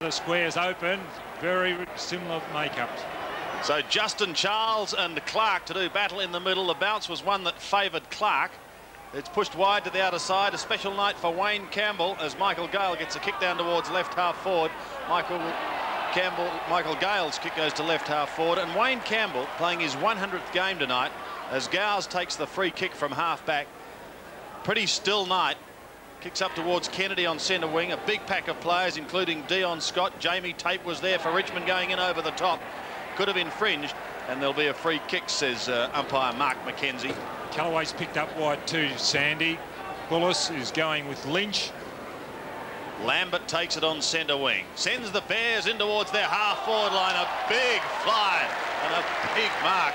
The square's open, very similar makeups. So Justin Charles and Clark to do battle in the middle. The bounce was one that favoured Clark. It's pushed wide to the outer side. A special night for Wayne Campbell as Michael Gale gets a kick down towards left half forward. Michael Gale's kick goes to left half forward, and Wayne Campbell playing his 100th game tonight as Gowers takes the free kick from half back. Pretty still night. Kicks up towards Kennedy on centre wing. A big pack of players, including Dion Scott. Jamie Tape was there for Richmond going in over the top. Could have infringed, and there'll be a free kick, says umpire Mark McKenzie. Kellaway's picked up wide too, Sandy. Bullis is going with Lynch. Lambert takes it on centre wing. Sends the Bears in towards their half-forward line. A big fly and a big mark.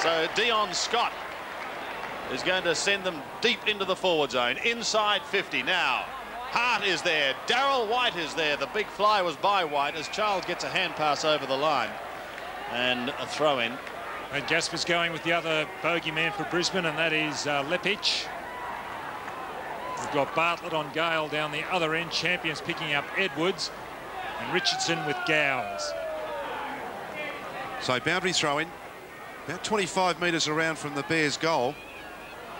So Dion Scott is going to send them deep into the forward zone, inside 50 now. Hart is there, Darryl White is there. The big fly was by White as Charles gets a hand pass over the line and a throw in. And Gaspar's going with the other bogeyman for Brisbane, and that is Lepich. We've got Bartlett on Gale down the other end. Champion's picking up Edwards, and Richardson with Gowers. So boundary throw in, about 25 metres around from the Bears' goal.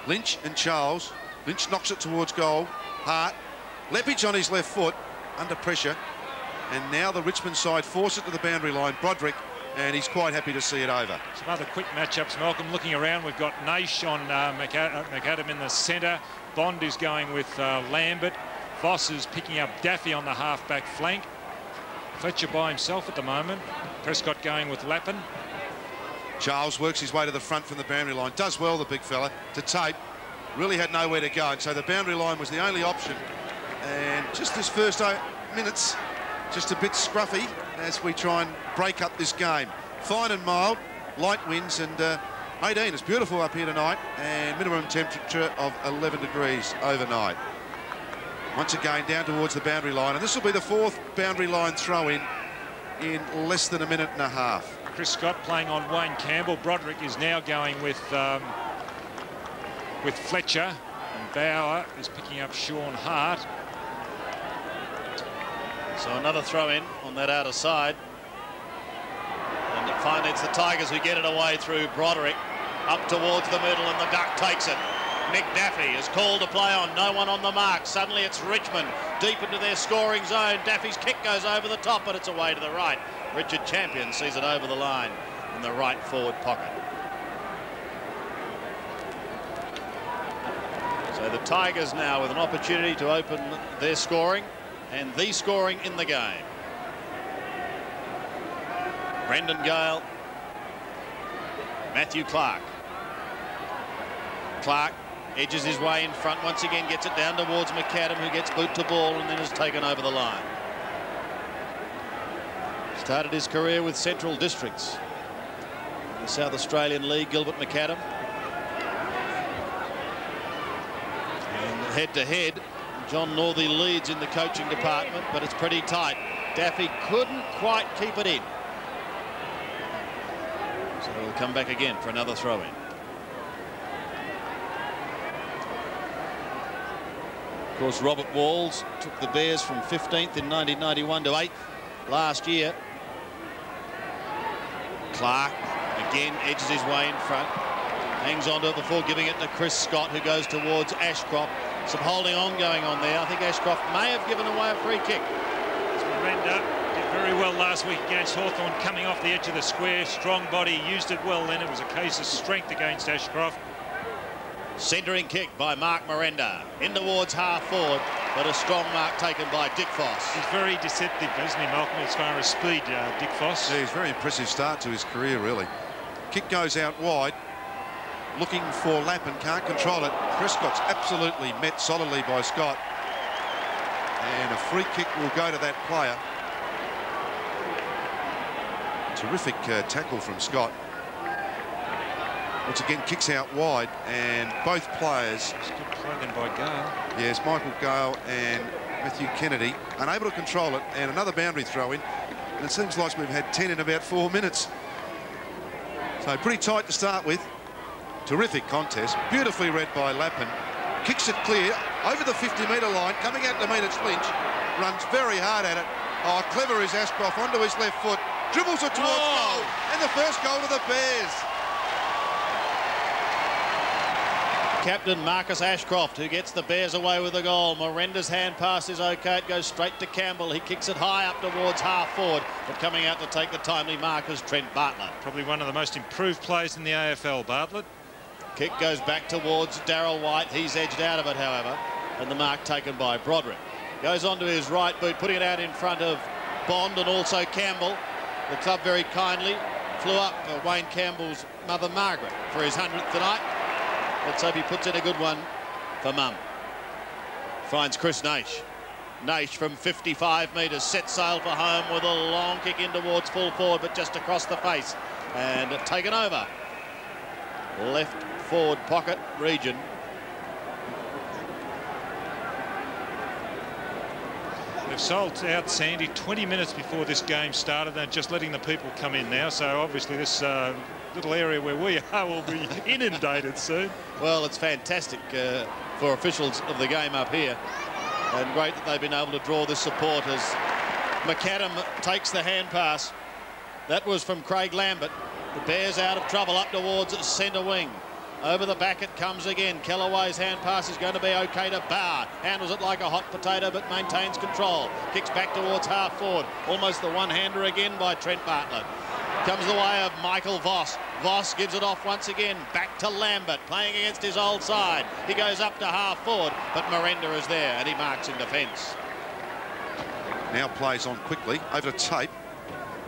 Lynch and Charles. Lynch knocks it towards goal. Hart. Lepich on his left foot, under pressure. And now the Richmond side force it to the boundary line. Broderick, and he's quite happy to see it over. Some other quick matchups, Malcolm. Looking around, we've got Naish on McAdam in the centre. Bond is going with Lambert. Voss is picking up Daffy on the half-back flank. Fletcher by himself at the moment. Prescott going with Lappin. Charles works his way to the front from the boundary line. Does well, the big fella, to Tape. Really had nowhere to go, and so the boundary line was the only option. And just this first 8 minutes, just a bit scruffy as we try and break up this game. Fine and mild, light winds, and 18. It's beautiful up here tonight, and minimum temperature of 11 degrees overnight. Once again, down towards the boundary line, and this will be the fourth boundary line throw-in in less than a minute and a half. Chris Scott playing on Wayne Campbell. Broderick is now going with Fletcher, and Bauer is picking up Sean Hart. So another throw-in on that outer side, and finally it's the Tigers who get it away through Broderick up towards the middle, and the Duck takes it. Nick Daffy is called to play on, no one on the mark. Suddenly it's Richmond deep into their scoring zone. Daffy's kick goes over the top, but it's away to the right. Richard Champion sees it over the line in the right forward pocket. So the Tigers now with an opportunity to open their scoring, and the scoring in the game. Brendan Gale, Matthew Clark. Clark edges his way in front, once again gets it down towards McAdam, who gets boot to ball and then is taken over the line. Started his career with Central Districts in the South Australian League, Gilbert McAdam. And head-to-head, John Northey leads in the coaching department, but it's pretty tight. Daffy couldn't quite keep it in. So he'll come back again for another throw-in. Of course, Robert Walls took the Bears from 15th in 1991 to 8th last year. Clark again edges his way in front, hangs on to it before giving it to Chris Scott, who goes towards Ashcroft. Some holding on going on there. I think Ashcroft may have given away a free kick. Miranda did very well last week against Hawthorn, coming off the edge of the square, strong body, used it well then. It was a case of strength against Ashcroft. Centering kick by Mark Miranda in towards half forward, but a strong mark taken by Dickfos. He's very deceptive, isn't he, Malcolm, as far as speed, Dickfos? Yeah, he's a very impressive start to his career, really. Kick goes out wide, looking for Lappin, can't control it. Prescott's absolutely met solidly by Scott. And a free kick will go to that player. Terrific tackle from Scott. Once again, kicks out wide, and both players... It's good play then by Gale. Yes, Michael Gale and Matthew Kennedy, unable to control it, and another boundary throw-in. And it seems like we've had 10 in about 4 minutes. So pretty tight to start with. Terrific contest, beautifully read by Lappin. Kicks it clear, over the 50-metre line, coming out to meet its Lynch, runs very hard at it, Oh, clever is Ashcroft, onto his left foot, dribbles it towards goal, and the first goal to the Bears. Captain Marcus Ashcroft, who gets the Bears away with the goal. Miranda's hand pass is okay. It goes straight to Campbell. He kicks it high up towards half forward, but coming out to take the timely mark was Trent Bartlett. Probably one of the most improved plays in the AFL, Bartlett. Kick goes back towards Darryl White. He's edged out of it, however, and the mark taken by Broderick. Goes on to his right boot, putting it out in front of Bond and also Campbell. The club very kindly flew up Wayne Campbell's mother, Margaret, for his 100th tonight. Let's hope he puts in a good one for Mum. Finds Chris Naish. Naish from 55 metres, set sail for home with a long kick in towards full forward, but just across the face and taken over. Left forward pocket region. They've sold out Sandy 20 minutes before this game started. They're just letting the people come in now, so obviously this little area where we are will be inundated soon. Well, it's fantastic for officials of the game up here, and great that they've been able to draw this support as McAdam takes the hand pass. That was from Craig Lambert. The Bears out of trouble up towards centre wing. Over the back it comes again. Kellaway's hand pass is going to be okay to Barr. Handles it like a hot potato but maintains control. Kicks back towards half forward. Almost the one-hander again by Trent Bartlett. Comes the way of Michael Voss. Voss gives it off once again. Back to Lambert, playing against his old side. He goes up to half forward, but Miranda is there and he marks in defence. Now plays on quickly. Over to Tape.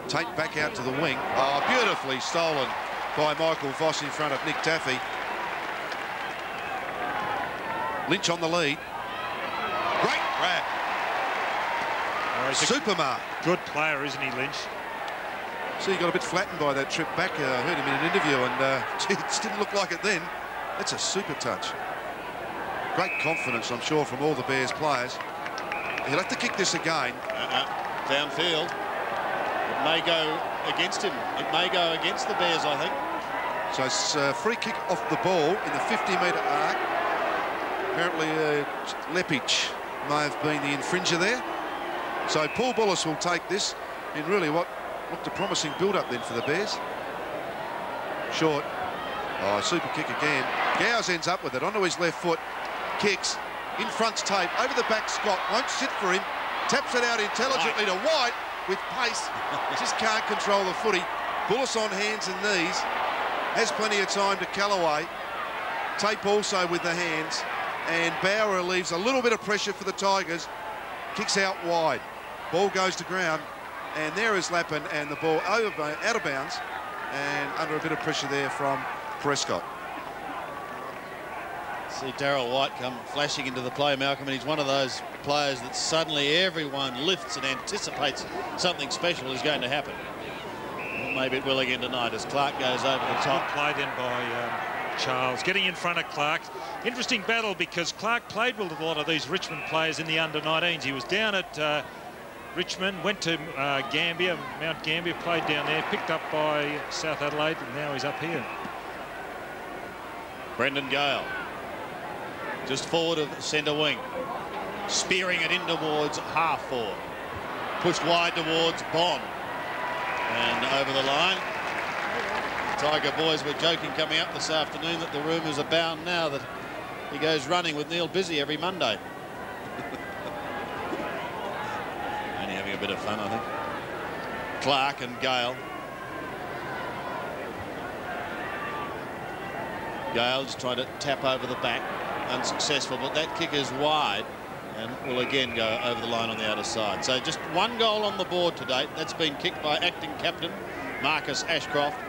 Tape back out to the wing. Oh, beautifully stolen by Michael Voss in front of Nick Daffy. Lynch on the lead. Great grab. Oh, Supermark. Good player, isn't he, Lynch? So he got a bit flattened by that trip back. I heard him in an interview, and it didn't look like it then. That's a super touch. Great confidence, I'm sure, from all the Bears players. He'll have to kick this again. Downfield. It may go against him. It may go against the Bears, I think. So it's a free kick off the ball in the 50-metre arc. Apparently, Lepich may have been the infringer there. So Paul Bullis will take this in really what looked a promising build-up then for the Bears. Short. Oh, super kick again. Gowers ends up with it. Onto his left foot. Kicks. In front's Tape. Over the back, Scott. Won't sit for him. Taps it out intelligently to White with pace. Just can't control the footy. Bullis on hands and knees. Has plenty of time to Kellaway. Tape also with the hands. And Bower leaves a little bit of pressure for the Tigers. Kicks out wide. Ball goes to ground. And there is Lappin, and the ball out of bounds, and under a bit of pressure there from Prescott. See Darryl White come flashing into the play, Malcolm, and he's one of those players that suddenly everyone lifts and anticipates something special is going to happen. Maybe it will again tonight as Clark goes over the top. Played in by Charles, getting in front of Clark. Interesting battle because Clark played with a lot of these Richmond players in the under-19s. He was down at Richmond, went to Gambia, Mount Gambier, played down there, picked up by South Adelaide, and now he's up here. Brendan Gale, just forward of centre wing, spearing it in towards half forward, pushed wide towards Bond, and over the line. The Tiger boys were joking coming up this afternoon that the rumours abound now that he goes running with Neil Busy every Monday. A bit of fun, I think. Clark and Gale. Gale's trying to tap over the back, unsuccessful, but that kick is wide and will again go over the line on the other side. So just one goal on the board to date. That's been kicked by acting captain Marcus Ashcroft,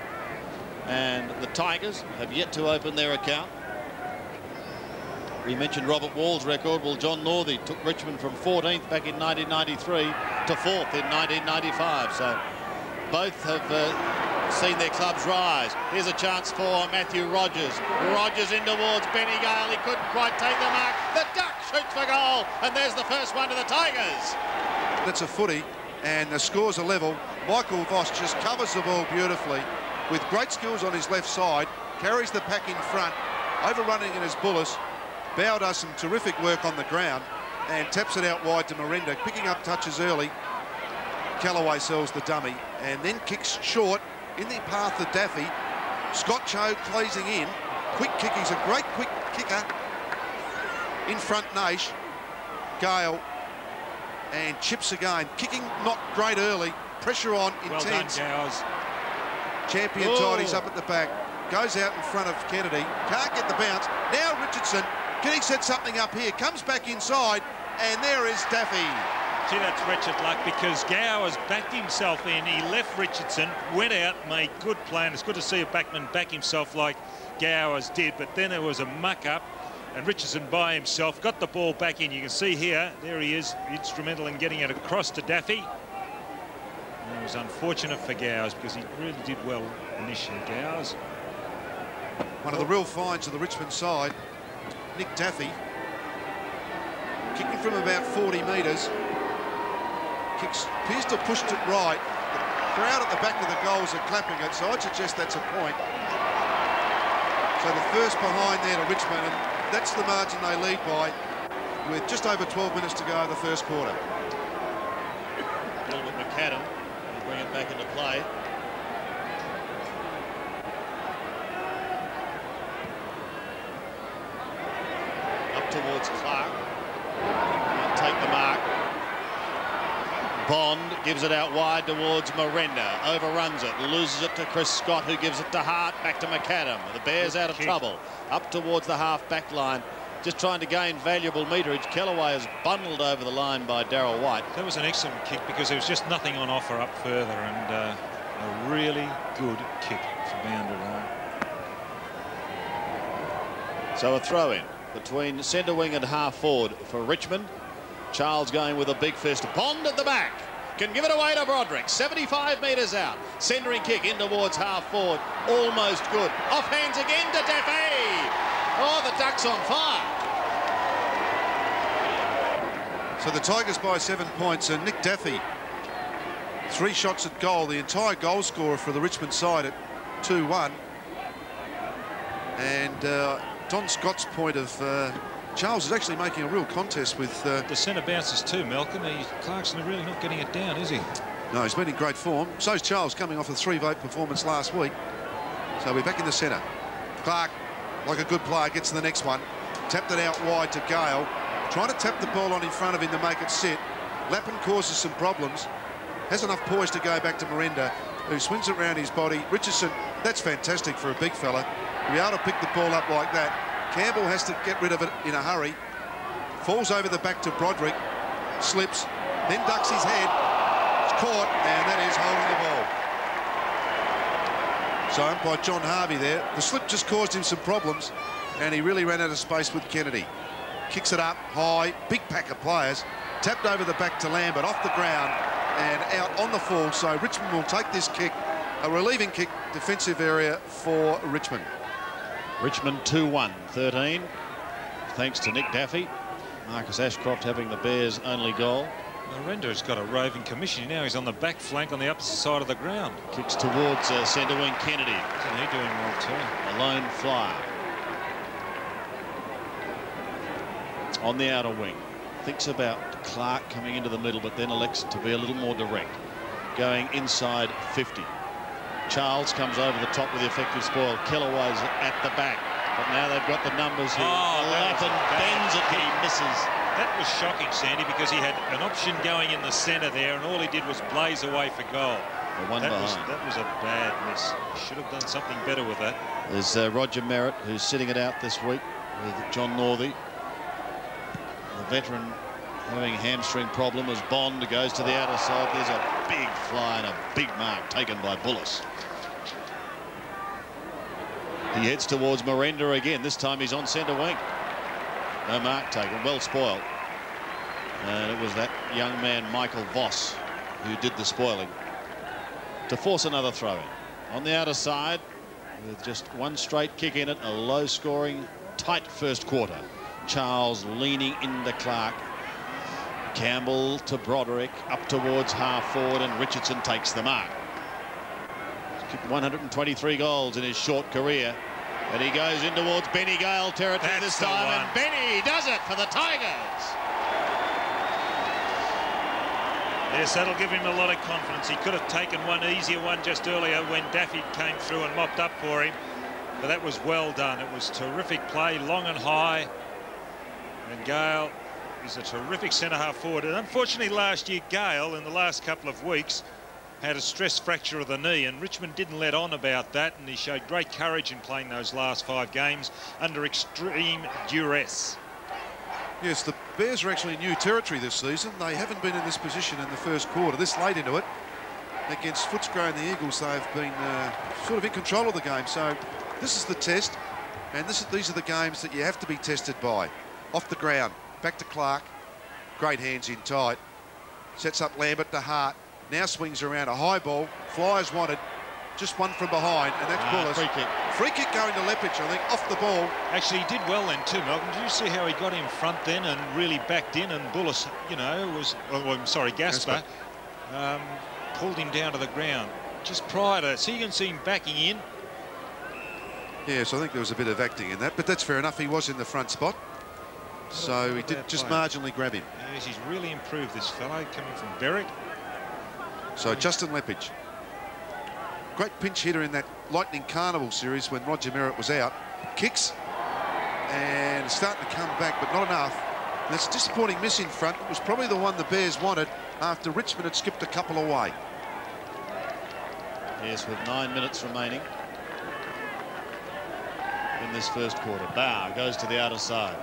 and the Tigers have yet to open their account. We mentioned Robert Wall's record. Well, John Northey took Richmond from 14th back in 1993 to 4th in 1995. So both have seen their clubs rise. Here's a chance for Matthew Rogers. Rogers in towards Benny Gale. He couldn't quite take the mark. The duck shoots for goal, and there's the first one to the Tigers. That's a footy, and the scores are level. Michael Voss just covers the ball beautifully with great skills on his left side, carries the pack in front, overrunning in his Bullis. Bow does some terrific work on the ground and taps it out wide to Miranda, picking up touches early. Kellaway sells the dummy and then kicks short in the path of Daffy. Scott Cho closing in. Quick kick. He's a great quick kicker. In front, Naish. Gale. And chips again. Kicking not great early. Pressure on. Intense. Well done, Gowers. Champion tidies up at the back. Goes out in front of Kennedy. Can't get the bounce. Now Richardson. Kennedy sets something up here. Comes back inside. And there is Daffy. See, that's Richard luck because Gowers backed himself in. He left Richardson, went out, made good play. And it's good to see a backman back himself like Gowers did. But then there was a muck-up. And Richardson by himself got the ball back in. You can see here, there he is, instrumental in getting it across to Daffy. And it was unfortunate for Gowers because he really did well initially, Gowers. One of the real finds of the Richmond side, Nick Daffy. Kicking from about 40 metres. Kicks, appears to have pushed it right. The crowd at the back of the goals are clapping it, so I'd suggest that's a point. So the first behind there to Richmond, and that's the margin they lead by with just over 12 minutes to go in the first quarter. Gilbert McAdam will bring it back into play. Up towards Clark. Can't take the mark. Bond gives it out wide towards Miranda, overruns it, loses it to Chris Scott, who gives it to Hart, back to McAdam. The Bears out of trouble, up towards the half-back line, just trying to gain valuable meterage. Kellaway is bundled over the line by Darryl White. That was an excellent kick because there was just nothing on offer up further, and a really good kick for boundary line. So a throw-in between centre wing and half-forward for Richmond. Charles going with a big fist. Bond at the back. Can give it away to Broderick. 75 metres out. Centering kick in towards half-forward. Almost good. Off hands again to Daffy. Oh, the Ducks on fire. So the Tigers by 7 points. And Nick Daffy, 3 shots at goal. The entire goal scorer for the Richmond side at 2-1. And Don Scott's point of... Charles is actually making a real contest with... The centre bounces too, Malcolm. Clarkson really not getting it down, is he? No, he's been in great form. So's Charles, coming off a 3-vote performance last week. So we're back in the centre. Clark, like a good player, gets to the next one. Tapped it out wide to Gale. Trying to tap the ball on in front of him to make it sit. Lappin causes some problems. Has enough poise to go back to Miranda, who swings it round his body. Richardson, that's fantastic for a big fella. To be able to pick the ball up like that. Campbell has to get rid of it in a hurry. Falls over the back to Broderick. Slips. Then ducks his head. It's caught, and that is holding the ball. So umpire John Harvey there. The slip just caused him some problems, and he really ran out of space with Kennedy. Kicks it up high. Big pack of players. Tapped over the back to Lambert. Off the ground and out on the full. So Richmond will take this kick. A relieving kick. Defensive area for Richmond. Richmond 2-1, 13, thanks to Nick Daffy. Marcus Ashcroft having the Bears' only goal. Miranda's got a roving commission now. He's on the back flank on the opposite side of the ground. Kicks towards centre wing Kennedy. Isn't he doing well too? A lone flyer. On the outer wing. Thinks about Clark coming into the middle, but then elects to be a little more direct. Going inside 50. Charles comes over the top with the effective spoil. Kellaway's at the back. But now they've got the numbers here. Oh, Lappin bends it, he misses. That was shocking, Sandy, because he had an option going in the centre there, and all he did was blaze away for goal. That was a bad miss. Should have done something better with that. There's Roger Merritt, who's sitting it out this week with John Northey. The veteran having a hamstring problem as Bond goes to the outer side. There's a big fly and a big mark taken by Bullis. He heads towards Miranda again. This time he's on centre wing. No mark taken. Well spoiled. And it was that young man, Michael Voss, who did the spoiling to force another throw-in. On the outer side, with just one straight kick in it, a low-scoring, tight first quarter. Charles leaning into Clark. Campbell to Broderick, up towards half-forward, and Richardson takes the mark. He's kicked 123 goals in his short career, and he goes in towards Benny Gale territory this time, and Benny does it for the Tigers. Yes, that'll give him a lot of confidence. He could have taken one easier one just earlier when Daffy came through and mopped up for him. But that was well done. It was terrific play, long and high. And Gale is a terrific centre-half forward. And unfortunately last year, Gale, in the last couple of weeks, had a stress fracture of the knee, and Richmond didn't let on about that, and he showed great courage in playing those last 5 games under extreme duress. Yes, the Bears are actually in new territory this season. They haven't been in this position in the first quarter, this late into it. Against Footscray and the Eagles, they've been sort of in control of the game. So this is the test, and these are the games that you have to be tested by. Off the ground, back to Clark. Great hands in tight. Sets up Lambert to Hart. Now swings around a high ball. Flyers wanted. Just one from behind, and that's Bullis. Free kick. Free kick going to Leppich, I think, off the ball. Actually, he did well then too, Malcolm. Did you see how he got in front then and really backed in? And Bullis, you know, was... Oh, I'm sorry, Gaspar. Pulled him down to the ground just prior to... So you can see him backing in. Yes, I think there was a bit of acting in that, but that's fair enough. He was in the front spot. So he did just marginally grab him. Yes, he's really improved, this fellow, coming from Berwick. So Justin Leppich, great pinch hitter in that Lightning Carnival series when Roger Merritt was out. Kicks and starting to come back, but not enough. And that's a disappointing miss in front. It was probably the one the Bears wanted after Richmond had skipped a couple away. Yes, with 9 minutes remaining in this first quarter. Bauer goes to the outer side.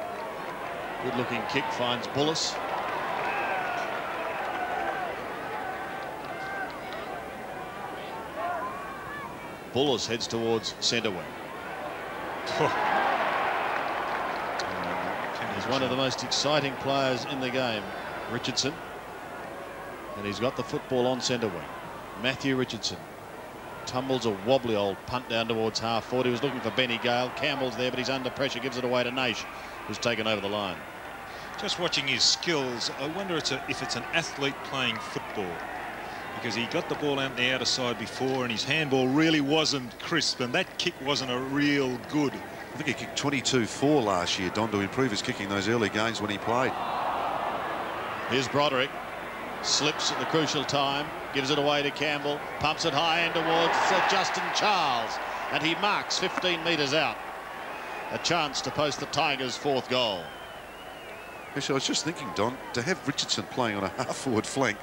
Good-looking kick finds Bullis. Bullis heads towards centre wing. He's one of the most exciting players in the game, Richardson. And he's got the football on centre wing. Matthew Richardson tumbles a wobbly old punt down towards half forward. He was looking for Benny Gale. Campbell's there, but he's under pressure. Gives it away to Naish, who's taken over the line. Just watching his skills, I wonder if it's an athlete playing football. Because he got the ball out the outer side before, and his handball really wasn't crisp, and that kick wasn't a real good. I think he kicked 22-4 last year, Don, to improve his kicking those early games when he played. Here's Broderick. Slips at the crucial time, gives it away to Campbell, pumps it high and towards Justin Charles, and he marks 15 metres out. A chance to post the Tigers' 4th goal. Actually, I was just thinking, Don, to have Richardson playing on a half-forward flank,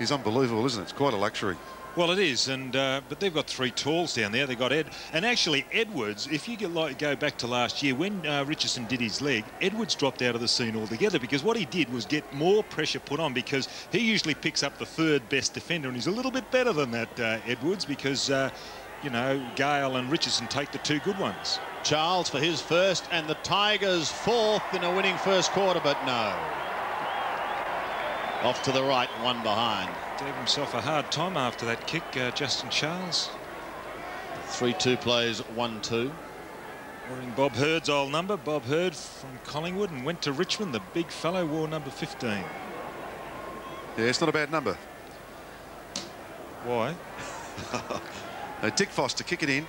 he's unbelievable, isn't it? It's quite a luxury. Well, it is, and but they've got 3 talls down there. They've got Ed, and actually Edwards, if you go back to last year, when Richardson did his leg, Edwards dropped out of the scene altogether because what he did was get more pressure put on because he usually picks up the 3rd best defender, and he's a little bit better than that, Edwards, because, you know, Gale and Richardson take the 2 good ones. Charles for his 1st, and the Tigers 4th in a winning first quarter, but no. Off to the right, 1 behind. Gave himself a hard time after that kick, Justin Charles. 3-2 plays 1-2. Wearing Bob Hurd's old number. Bob Hurd from Collingwood and went to Richmond. The big fellow wore number 15. Yeah, it's not a bad number. Why? Dickfos to kick it in.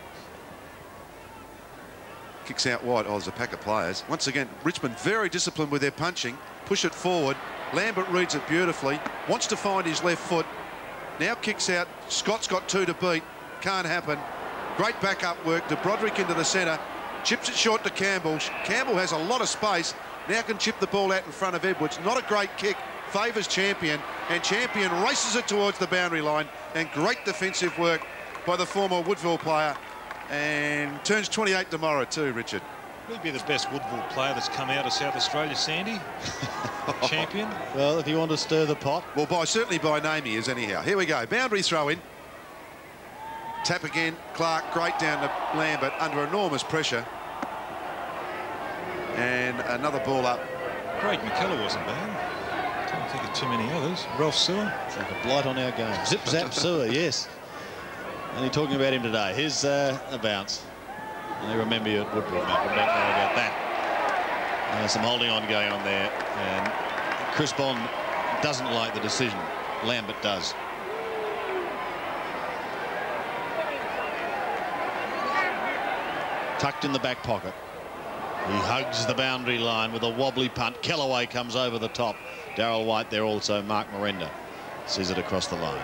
Kicks out wide. Oh, there's a pack of players. Once again, Richmond very disciplined with their punching. Push it forward. Lambert reads it beautifully, wants to find his left foot, now kicks out. Scott's got 2 to beat, can't happen. Great backup work to Broderick into the centre, chips it short to Campbell. Campbell has a lot of space, now can chip the ball out in front of Edwards. Not a great kick, favours Champion, and Champion races it towards the boundary line, and great defensive work by the former Woodville player, and turns 28 tomorrow too, Richard. He'd be the best Woodville player that's come out of South Australia, Sandy. Champion. Well, if you want to stir the pot. Well, certainly by name he is, anyhow. Here we go. Boundary throw in. Tap again. Clark, great down to Lambert, under enormous pressure. And another ball up. Craig McKellar wasn't bad. Can't think of too many others. Ralph Sewer. It's like a blight on our game. Zip, zap, Sewer, yes. Only talking about him today. Here's a bounce. They remember you at Woodville, Malcolm, don't know about that. Some holding on going on there, and Chris Bond doesn't like the decision. Lambert does. Tucked in the back pocket. He hugs the boundary line with a wobbly punt. Kellaway comes over the top. Darryl White there also, Mark Miranda. sees it across the line.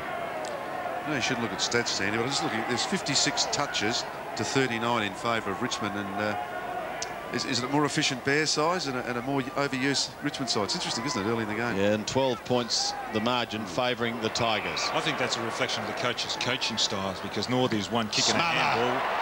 You should look at stats, Sandy, but I'm just looking. There's 56 touches to 39 in favour of Richmond, and is it a more efficient Bear size and a more overused Richmond side? It's interesting, isn't it, early in the game? Yeah, and 12 points the margin favouring the Tigers. I think that's a reflection of the coach's coaching styles, because Northey's one kick and a handball.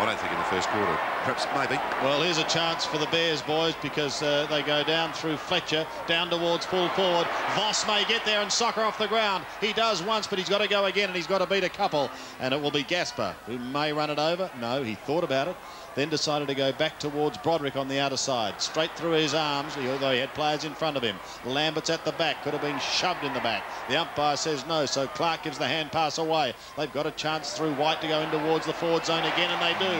I don't think in the first quarter. Perhaps, maybe. Well, here's a chance for the Bears, boys, because they go down through Fletcher, down towards full forward. Voss may get there and soccer off the ground. He does once, but he's got to go again, and he's got to beat a couple. And it will be Gaspar, who may run it over. No, he thought about it, then decided to go back towards Broderick on the outer side. Straight through his arms, although he had players in front of him. Lambert's at the back, could have been shoved in the back. The umpire says no, so Clark gives the hand pass away. They've got a chance through White to go in towards the forward zone again, and they do.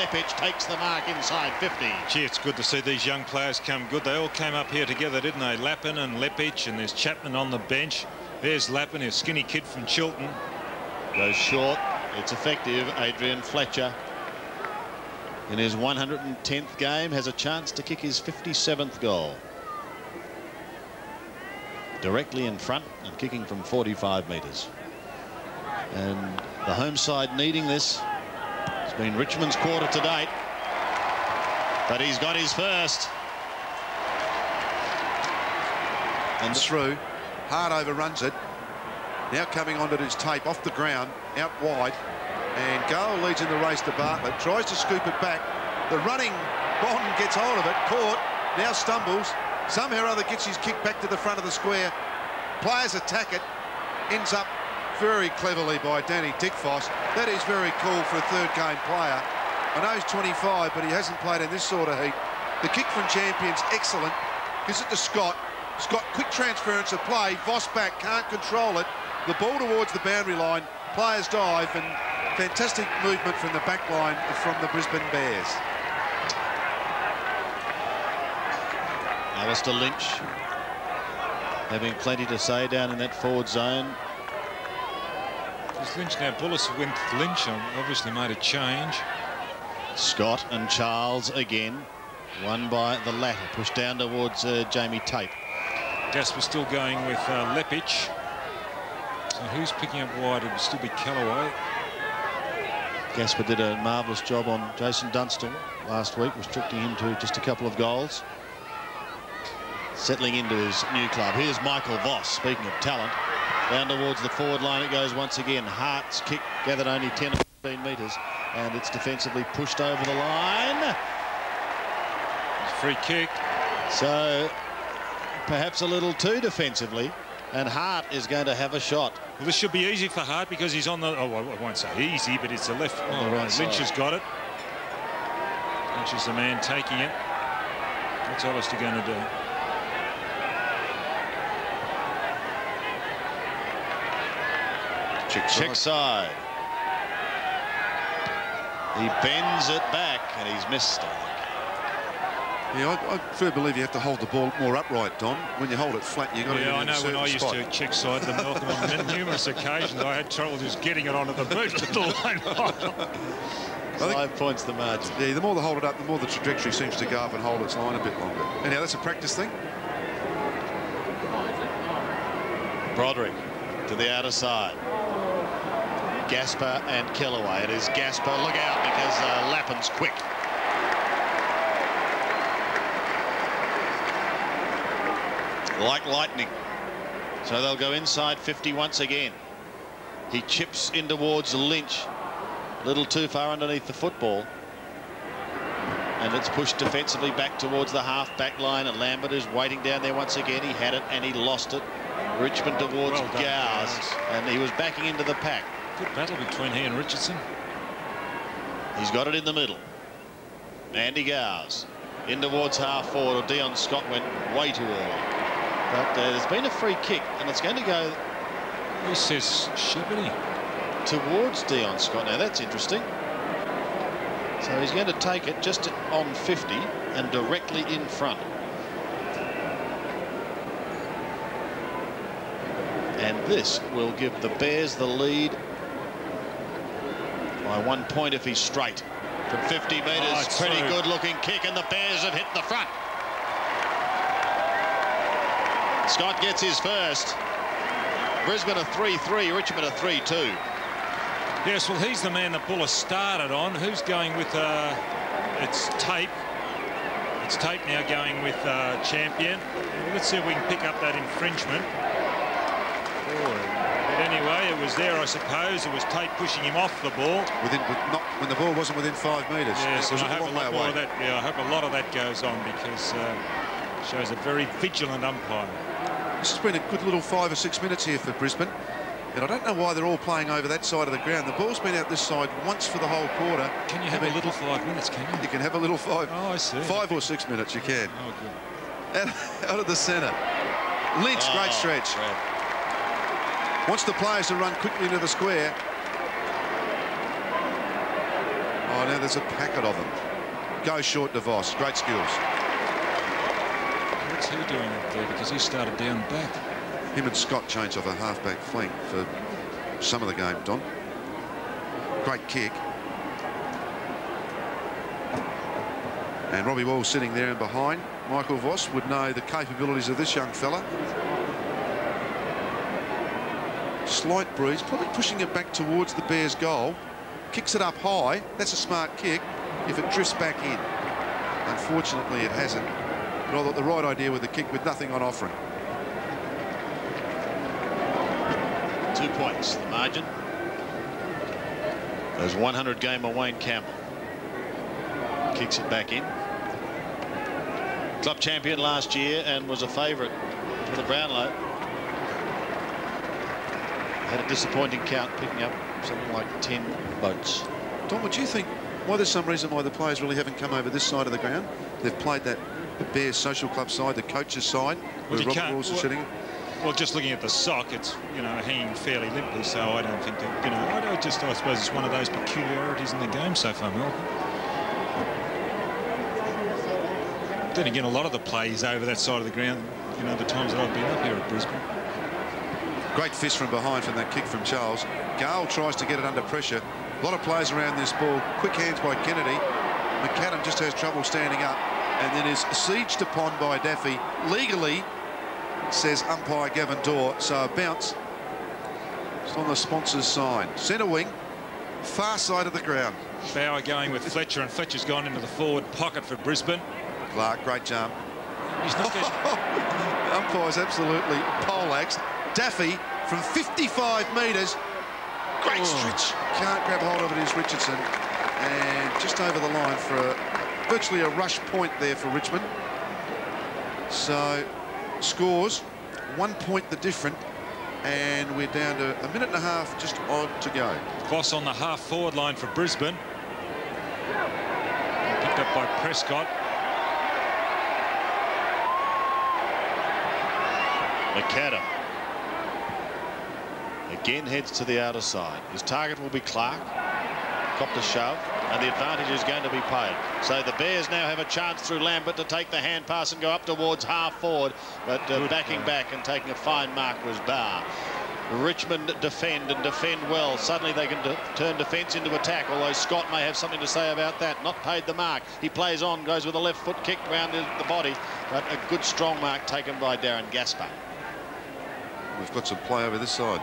Leppich takes the mark inside 50. Gee, it's good to see these young players come good. They all came up here together, didn't they? Lappin and Leppich, and there's Chapman on the bench. There's Lappin, his skinny kid from Chilton. Goes short, it's effective. Adrian Fletcher, in his 110th game, has a chance to kick his 57th goal. Directly in front and kicking from 45 metres. And the home side needing this. It's been Richmond's quarter to date. But he's got his first. And through. Hard overruns it. Now coming onto his tape, off the ground, out wide. And Gale leads in the race to Bartlett, tries to scoop it back. The running Bond gets hold of it, caught, now stumbles. Somehow or other gets his kick back to the front of the square. Players attack it, ends up very cleverly by Danny Dickfos. That is very cool for a third-game player. I know he's 25, but he hasn't played in this sort of heat. The kick from Champion's excellent, gives it to Scott. Scott, quick transference of play, Voss back, can't control it. The ball towards the boundary line, players dive, and fantastic movement from the back line from the Brisbane Bears. Alistair Lynch having plenty to say down in that forward zone. There's Lynch now. Bullis went Lynch and obviously made a change. Scott and Charles again. One by the latter, pushed down towards Jamie Tape. Gasper still going with Leppich. So who's picking up wide? It would still be Kellaway. Gaspar did a marvellous job on Jason Dunstall last week, restricting him to just a couple of goals. Settling into his new club. Here's Michael Voss, speaking of talent. Down towards the forward line it goes once again. Hart's kick gathered only 10 or 15 metres, and it's defensively pushed over the line. Free kick. So perhaps a little too defensively, and Hart is going to have a shot. Well, this should be easy for Hart because he's on the... Oh, I won't say easy, but it's a left... Oh, right. Lynch has got it. Lynch is the man taking it. What's Alistair going to do? Check side. He bends it back, and he's missed it. Yeah, I firmly believe you have to hold the ball more upright, Don. When you hold it flat, you've got to... Yeah, I know when I used to check side the Melbourne on numerous occasions, I had trouble just getting it onto the boot to the line. 5 points the margin. Yeah, the more they hold it up, the more the trajectory seems to go up and hold its line a bit longer. Anyhow, that's a practice thing. Broderick to the outer side. Gaspar and Kellaway. It is Gaspar. Look out, because Lappin's quick. Like lightning. So they'll go inside 50 once again. He chips in towards Lynch. A little too far underneath the football. And it's pushed defensively back towards the half-back line, and Lambert is waiting down there once again. He had it and he lost it. Richmond towards Gowers. And he was backing into the pack. Good battle between he and Richardson. He's got it in the middle. Andy Gowers in towards half-forward. Dion Scott went way too early. But there's been a free kick, and it's going to go... Who says Shippity? ...towards Dion Scott. Now, that's interesting. So he's going to take it just on 50 and directly in front. And this will give the Bears the lead by 1 point if he's straight. From 50 metres, pretty good-looking kick, and the Bears have hit the front. Scott gets his first. Brisbane a 3-3, Richmond a 3-2. Yes, well, he's the man that Buller started on. Who's going with... it's Tape. It's Tape now going with Champion. Let's see if we can pick up that infringement. But anyway, it was there, I suppose. It was Tate pushing him off the ball. When the ball wasn't within 5 metres. Yes, and I hope a lot of that goes on, because it shows a very vigilant umpire. This has been a good little 5 or 6 minutes here for Brisbane. And I don't know why they're all playing over that side of the ground. The ball's been out this side once for the whole quarter. Can you have a little 5 minutes, can you? You can have a little five. Oh, I see. 5 or 6 minutes, you can. Oh, good. Out of the centre. Lynch, oh, great stretch. Crap. Wants the players to run quickly into the square. Oh, now there's a packet of them. Goes short to Voss. Great skills. What's he doing up there? Because he started down back. Him and Scott changed off a half-back flank for some of the game, Don. Great kick. And Robbie Wall sitting there and behind. Michael Voss would know the capabilities of this young fella. Slight breeze, probably pushing it back towards the Bears' goal. Kicks it up high. That's a smart kick if it drifts back in. Unfortunately, it hasn't. But I thought the right idea with the kick with nothing on offering. 2 points, the margin. There's 100-gamer Wayne Campbell. Kicks it back in. Club champion last year and was a favourite for the Brownlow. Had a disappointing count, picking up something like 10 votes. Don, would you think why there's some reason why the players really haven't come over this side of the ground? They've played that the Bears social club side, the coach's side, where Rob Walls is sitting. Well, just looking at the sock, it's, you know, hanging fairly limply, so I don't think that, you know, I suppose it's one of those peculiarities in the game so far, Malcolm. Then again, a lot of the plays over that side of the ground, you know, the times that I've been up here at Brisbane. Great fist from behind from that kick from Charles. Gale tries to get it under pressure. A lot of players around this ball. Quick hands by Kennedy. McAdam just has trouble standing up. And then is sieged upon by Daffy. Legally, says umpire Gavin Dorr. So a bounce. It's on the sponsor's side. Centre wing. Far side of the ground. Bauer going with Fletcher. And Fletcher's gone into the forward pocket for Brisbane. Clark, great jump. He's not umpire's absolutely poleaxed. Daffy from 55 metres. Great stretch. Can't grab hold of it is Richardson. And just over the line for virtually a rush point there for Richmond. So scores 1 point the different. And we're down to a minute and a half just odd to go. Voss on the half forward line for Brisbane. Picked up by Prescott. McAdam. Again heads to the outer side. His target will be Clark. Copped a shove, and the advantage is going to be paid. So the Bears now have a chance through Lambert to take the hand pass and go up towards half forward, but backing back and taking a fine mark was Barr. Richmond defend and defend well. Suddenly they can turn defence into attack, although Scott may have something to say about that. Not paid the mark. He plays on, goes with a left foot kick round the body, but a good strong mark taken by Darren Gaspar. We've got some play over this side.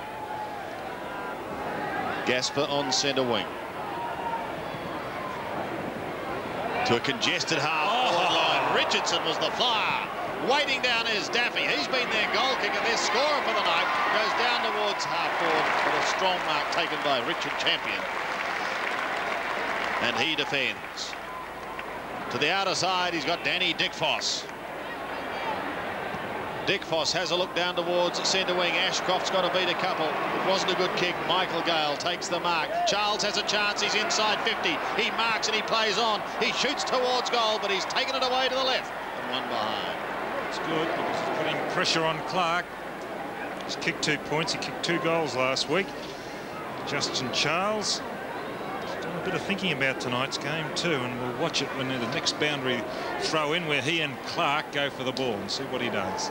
Gaspar on centre wing. To a congested half line. Richardson was the flyer. Waiting down is Daffy. He's been their goal kicker, their scorer for the night. Goes down towards half forward with a strong mark taken by Richard Champion. And he defends. To the outer side, he's got Danny Dickfos. Dickfos has a look down towards centre wing. Ashcroft's got to beat a couple. It wasn't a good kick. Michael Gale takes the mark. Charles has a chance. He's inside 50. He marks and he plays on. He shoots towards goal, but he's taken it away to the left. And one behind. It's good because he's putting pressure on Clark. He's kicked 2 points. He kicked 2 goals last week. Justin Charles. He's done a bit of thinking about tonight's game too, and we'll watch it when the next boundary throw in where he and Clark go for the ball and see what he does.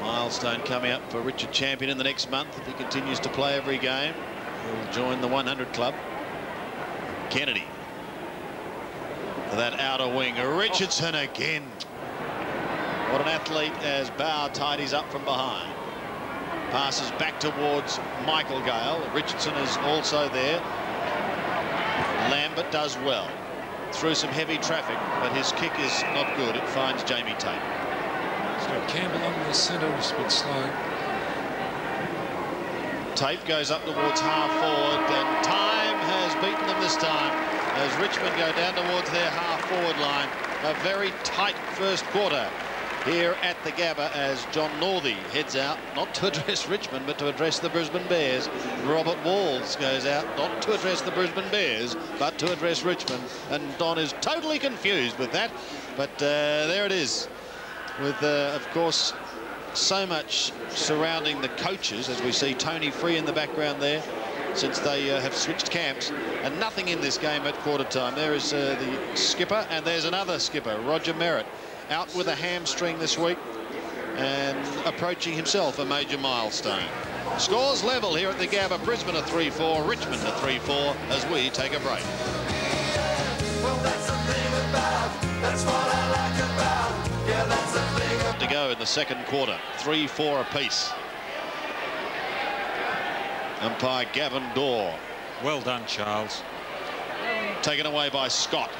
Milestone coming up for Richard Champion in the next month. If he continues to play every game, he'll join the 100 club. Kennedy. For that outer wing. Richardson again. What an athlete as Bauer tidies up from behind. passes back towards Michael Gale. Richardson is also there. Lambert does well through some heavy traffic, but his kick is not good. It finds Jamie Tate. So Campbell on the centre was a bit slow. Tate goes up towards half forward, and time has beaten them this time as Richmond go down towards their half forward line. A very tight first quarter here at the Gabba as John Northey heads out, not to address Richmond, but to address the Brisbane Bears. Robert Walls goes out, not to address the Brisbane Bears, but to address Richmond. And Don is totally confused with that. But there it is. With, of course, so much surrounding the coaches, as we see Tony Free in the background there, since they have switched camps, and nothing in this game at quarter time. There is the skipper, and there's another skipper, Roger Merritt, out with a hamstring this week and approaching himself a major milestone. Scores level here at the Gabba. Brisbane a 3-4, Richmond a 3-4, as we take a break. Well, that's the thing about, that's what I like about, yeah, that's the thing. To go in the second quarter, 3-4 apiece. Umpire Gavin Dorr. Well done, Charles. Taken away by Scott.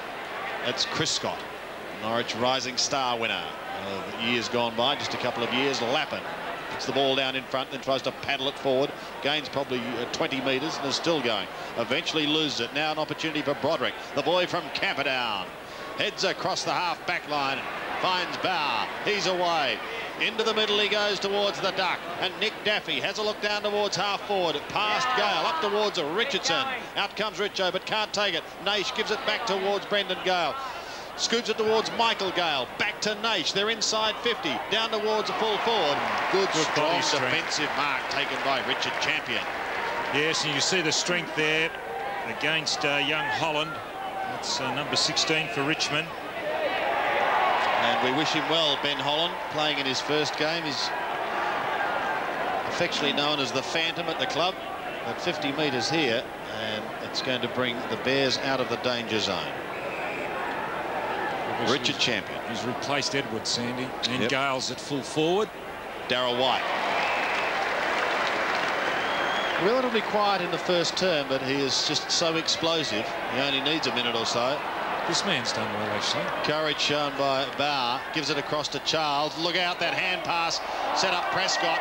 That's Chris Scott, Norwich Rising Star winner of years gone by, just a couple of years. Lappin puts the ball down in front, then tries to paddle it forward. Gains probably 20 metres and is still going. Eventually loses it. Now an opportunity for Broderick. The boy from Camperdown. Heads across the half-back line. Finds Bauer. He's away. Into the middle he goes towards the duck, and Nick Daffy has a look down towards half forward, past Gale, up towards Richardson. Out comes Richo, but can't take it. Naish gives it back towards Brendan Gale. Scoops it towards Michael Gale, back to Naish. They're inside 50, down towards a full forward. Good strong defensive mark taken by Richard Champion. Yes, and you see the strength there against young Holland. That's number 16 for Richmond. And we wish him well, Ben Holland, playing in his first game. He's affectionately known as the Phantom at the club. But 50 metres here, and it's going to bring the Bears out of the danger zone. Richard Champion. He's replaced Edwards, Sandy. And yep. Gales at full forward. Darryl White. Relatively quiet in the first term, but he is just so explosive. He only needs a minute or so. This man's done well, actually. Courage shown by Bauer. Gives it across to Charles. Look out, that hand pass. Set up Prescott.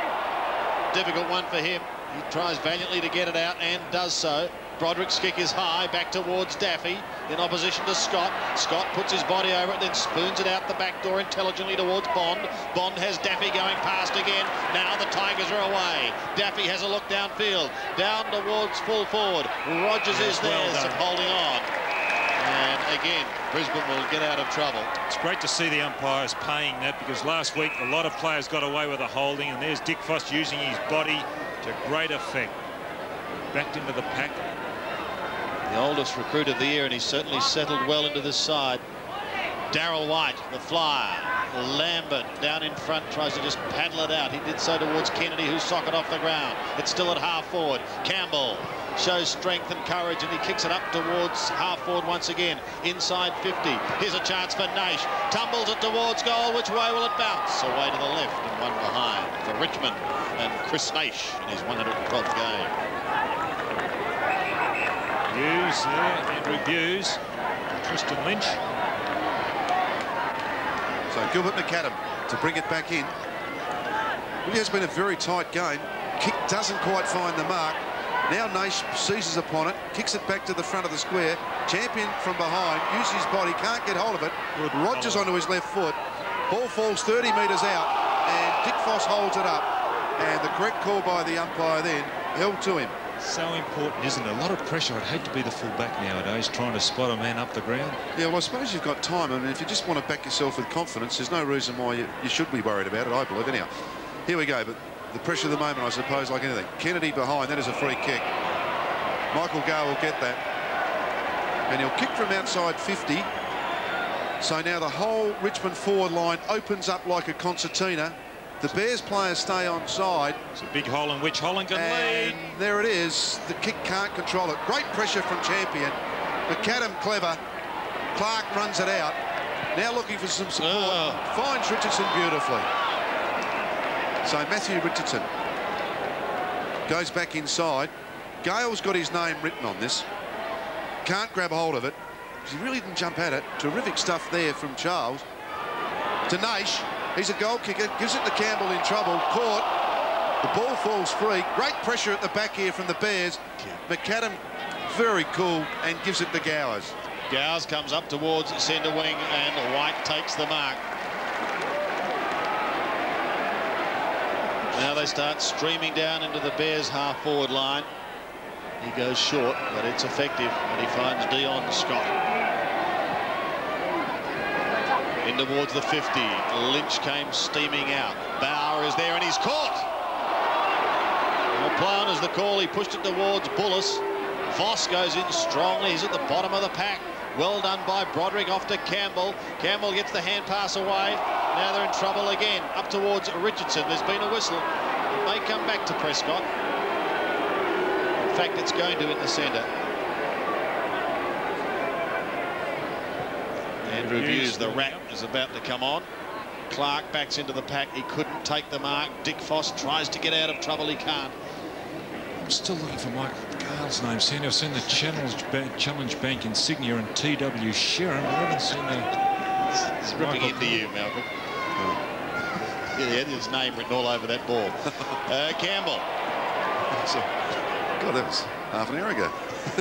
Difficult one for him. He tries valiantly to get it out and does so. Broderick's kick is high. Back towards Daffy. In opposition to Scott. Scott puts his body over it, then spoons it out the back door intelligently towards Bond. Bond has Daffy going past again. Now the Tigers are away. Daffy has a look downfield. Down towards full forward. Rogers is there, well holding on. And again, Brisbane will get out of trouble. It's great to see the umpires paying that, because last week a lot of players got away with a holding, and there's Dickfos using his body to great effect. Backed into the pack. The oldest recruit of the year, and he's certainly settled well into this side. Darryl White, the flyer. Lambert down in front tries to just paddle it out. He did so towards Kennedy, who socked it off the ground. It's still at half forward. Campbell shows strength and courage, and he kicks it up towards half forward once again, inside 50. Here's a chance for Naish. Tumbles it towards goal. Which way will it bounce? Away to the left and one behind for Richmond and Chris Naish in his 112th game. Hughes there, Andrew Hughes, Tristan Lynch. So Gilbert McAdam to bring it back in. Really has been a very tight game. Kick doesn't quite find the mark. Now Naish seizes upon it, kicks it back to the front of the square. Champion from behind, uses his body, can't get hold of it. Rogers onto his left foot. Ball falls 30 metres out, and Dickfos holds it up. And the correct call by the umpire then, held to him. So important, isn't it? A lot of pressure. I'd hate to be the fullback nowadays, trying to spot a man up the ground. Yeah, well, I suppose you've got time. I mean, if you just want to back yourself with confidence, there's no reason why you should be worried about it, I believe. Anyhow, here we go. But the pressure of the moment, I suppose, like anything. Kennedy behind, that is a free kick. Michael Gale will get that. And he'll kick from outside 50. So now the whole Richmond forward line opens up like a concertina. The Bears players stay onside. It's a big hole in which Holland can lead. There it is. The kick can't control it. Great pressure from Champion. McAdam clever. Clark runs it out. Now looking for some support. Finds Richardson beautifully. So Matthew Richardson Goes back inside. Gale's got his name written on this. Can't grab hold of it. He really didn't jump at it. Terrific stuff there from Charles. To Naish. He's a goal kicker. Gives it to Campbell in trouble. Caught. The ball falls free. Great pressure at the back here from the Bears. McAdam, very cool, and gives it to Gowers. Gowers comes up towards centre wing, and White takes the mark. Now they start streaming down into the Bears' half-forward line. He goes short, but it's effective, and he finds Dion Scott. In towards the 50. Lynch came steaming out. Bauer is there, and he's caught. McClown is the call. He pushed it towards Bullis. Voss goes in strongly. He's at the bottom of the pack. Well done by Broderick. Off to Campbell. Campbell gets the hand pass away. Now they're in trouble again. Up towards Richardson. There's been a whistle. It may come back to Prescott. In fact, it's going to in the centre. And reviews the rat is about to come on. Clark backs into the pack. He couldn't take the mark. Dickfos tries to get out of trouble. He can't. I'm still looking for Michael Gale's name, Sandy. I've seen the Challenge Bank insignia and T.W. Sheeran, but I haven't seen the... It's ripping into you, Malcolm. Oh. Yeah, his name written all over that ball. Campbell. God, that was half an hour ago.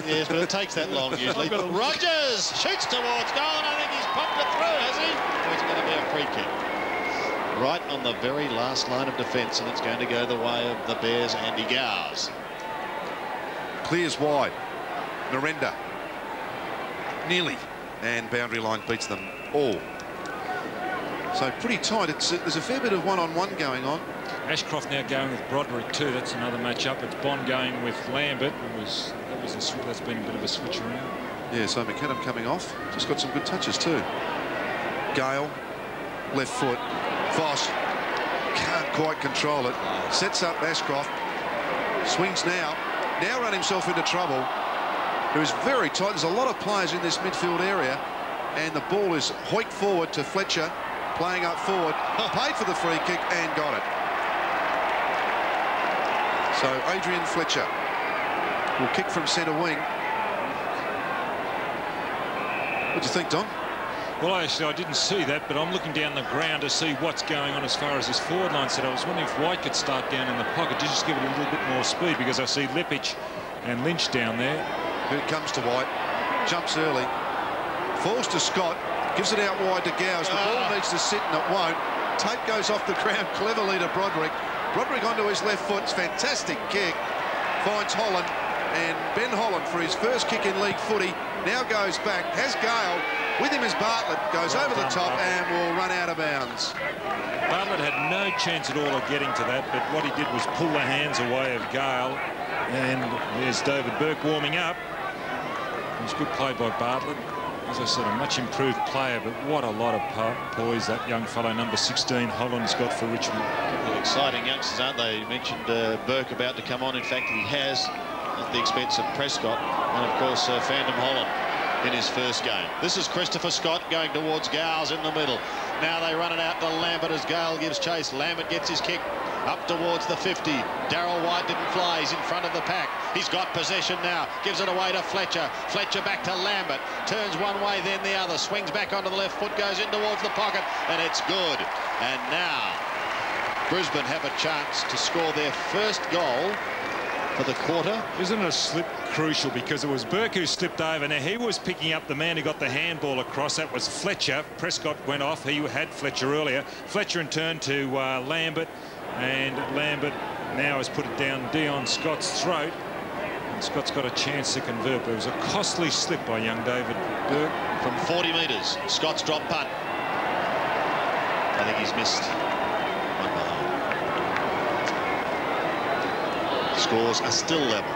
Yes, but it takes that long usually. Rogers shoots towards goal, and I think he's pumped it through, has he? Oh, it's going to be a free kick. Right on the very last line of defence, and it's going to go the way of the Bears' Andy Gowers. Clears wide. Miranda. Nearly. And boundary line beats them all. So pretty tight. There's a fair bit of one-on-one going on. Ashcroft now going with Broderick too. That's another match-up. It's Bond going with Lambert. That's been a bit of a switch around. Yeah, so McAdam coming off. Just got some good touches too. Gale. Left foot. Voss can't quite control it. Sets up Ashcroft. Swings now. Now run himself into trouble. It was very tight. There's a lot of players in this midfield area. And the ball is hoiked forward to Fletcher. Playing up forward. Paid for the free kick and got it. So Adrian Fletcher will kick from centre wing. What do you think, Don? Well, actually, I didn't see that, but I'm looking down the ground to see what's going on as far as this forward line set. I was wondering if White could start down in the pocket, just give it a little bit more speed, because I see Lepich and Lynch down there. Here it comes to White. Jumps early. Falls to Scott. Gives it out wide to Gowers. The ball needs to sit, and it won't. Tate goes off the ground cleverly to Broderick. Broderick onto his left foot. It's fantastic kick. Finds Holland. And Ben Holland, for his first kick in league footy, now goes back. Has Gale. With him is Bartlett, goes over the top and will run out of bounds. Bartlett had no chance at all of getting to that, but what he did was pull the hands away of Gale. And there's David Burke warming up. It was good play by Bartlett. As I said, a much improved player, but what a lot of poise that young fellow, number 16, Holland's got for Richmond. Well, exciting youngsters, aren't they? You mentioned Burke about to come on. In fact, he has, at the expense of Prescott, and of course, Phantom Holland. In his first game. This is Christopher Scott going towards Gowers in the middle. Now they run it out to Lambert as Gale gives chase. Lambert gets his kick up towards the 50. Darryl White didn't fly. He's in front of the pack. He's got possession now. Gives it away to Fletcher. Fletcher back to Lambert. Turns one way, then the other. Swings back onto the left foot. Goes in towards the pocket. And it's good. And now Brisbane have a chance to score their first goal for the quarter. Isn't a slip crucial, because it was Burke who slipped over. Now he was picking up the man who got the handball across. That was Fletcher. Prescott went off. He had Fletcher earlier. Fletcher in turn to Lambert, and Lambert now has put it down Dion Scott's throat. And Scott's got a chance to convert, but it was a costly slip by young David Burke. From 40 metres, Scott's drop punt. I think he's missed. Scores are still level.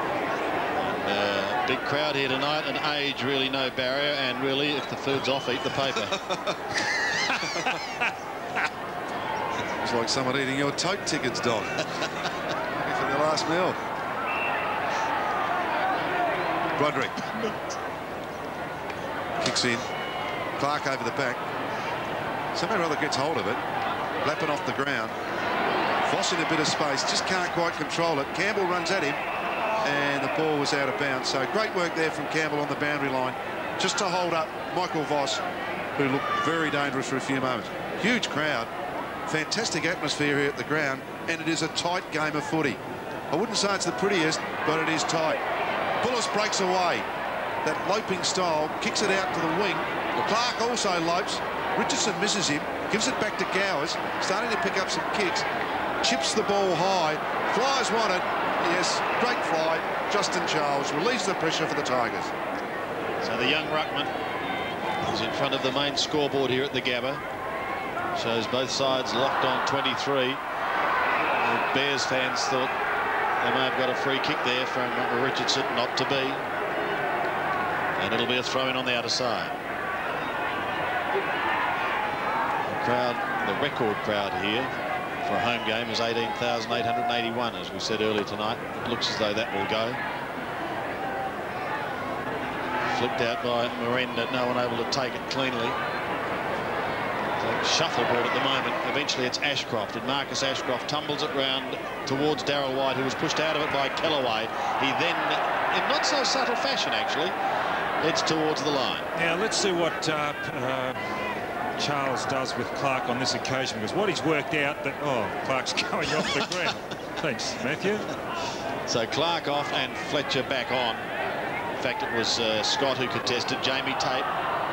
Big crowd here tonight, and age really no barrier, and really, if the food's off, eat the paper. It's like someone eating your tote tickets, Don. For their last meal. Broderick. Kicks in. Clark over the back. Somehow or other gets hold of it. Lappin off the ground. Voss in a bit of space, just can't quite control it. Campbell runs at him, and the ball was out of bounds. So great work there from Campbell on the boundary line, just to hold up Michael Voss, who looked very dangerous for a few moments. Huge crowd, fantastic atmosphere here at the ground, and it is a tight game of footy. I wouldn't say it's the prettiest, but it is tight. Bullis breaks away. That loping style, kicks it out to the wing. Clark also lopes. Richardson misses him, gives it back to Gowers, starting to pick up some kicks, chips the ball high, flies wanted. Yes, great fly. Justin Charles relieves the pressure for the Tigers. So the young ruckman is in front of the main scoreboard here at the Gabba. Shows both sides locked on 23. The Bears fans thought they may have got a free kick there from Richardson, not to be. And it'll be a throw-in on the other side. The crowd, the record crowd here for a home game is 18,881, as we said earlier tonight. It looks as though that will go. Flipped out by Miranda, no one able to take it cleanly. Shuffleboard at the moment. Eventually it's Ashcroft, and Marcus Ashcroft tumbles it round towards Darryl White, who was pushed out of it by Kellaway. He then, in not so subtle fashion actually, heads towards the line. Now let's see what Charles does with Clark on this occasion, because what he's worked out that, oh, Clark's going off the ground. Thanks, Matthew. So Clark off and Fletcher back on. In fact, it was Scott who contested. Jamie Tape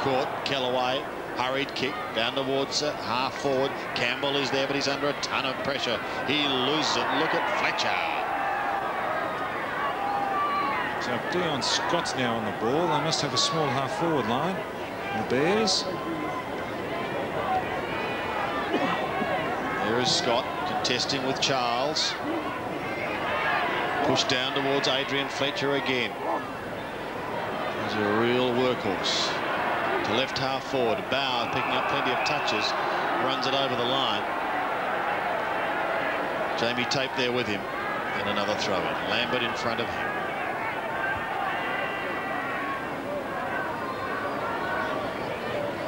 caught Kellaway. Hurried kick down towards half forward. Campbell is there, but he's under a ton of pressure. He loses it. Look at Fletcher. So Dion Scott's now on the ball. They must have a small half forward line. The Bears. There is Scott contesting with Charles. Pushed down towards Adrian Fletcher again. He's a real workhorse. Left half forward, Bauer picking up plenty of touches, runs it over the line. Jamie Tape there with him, and another throw-in. Lambert in front of him.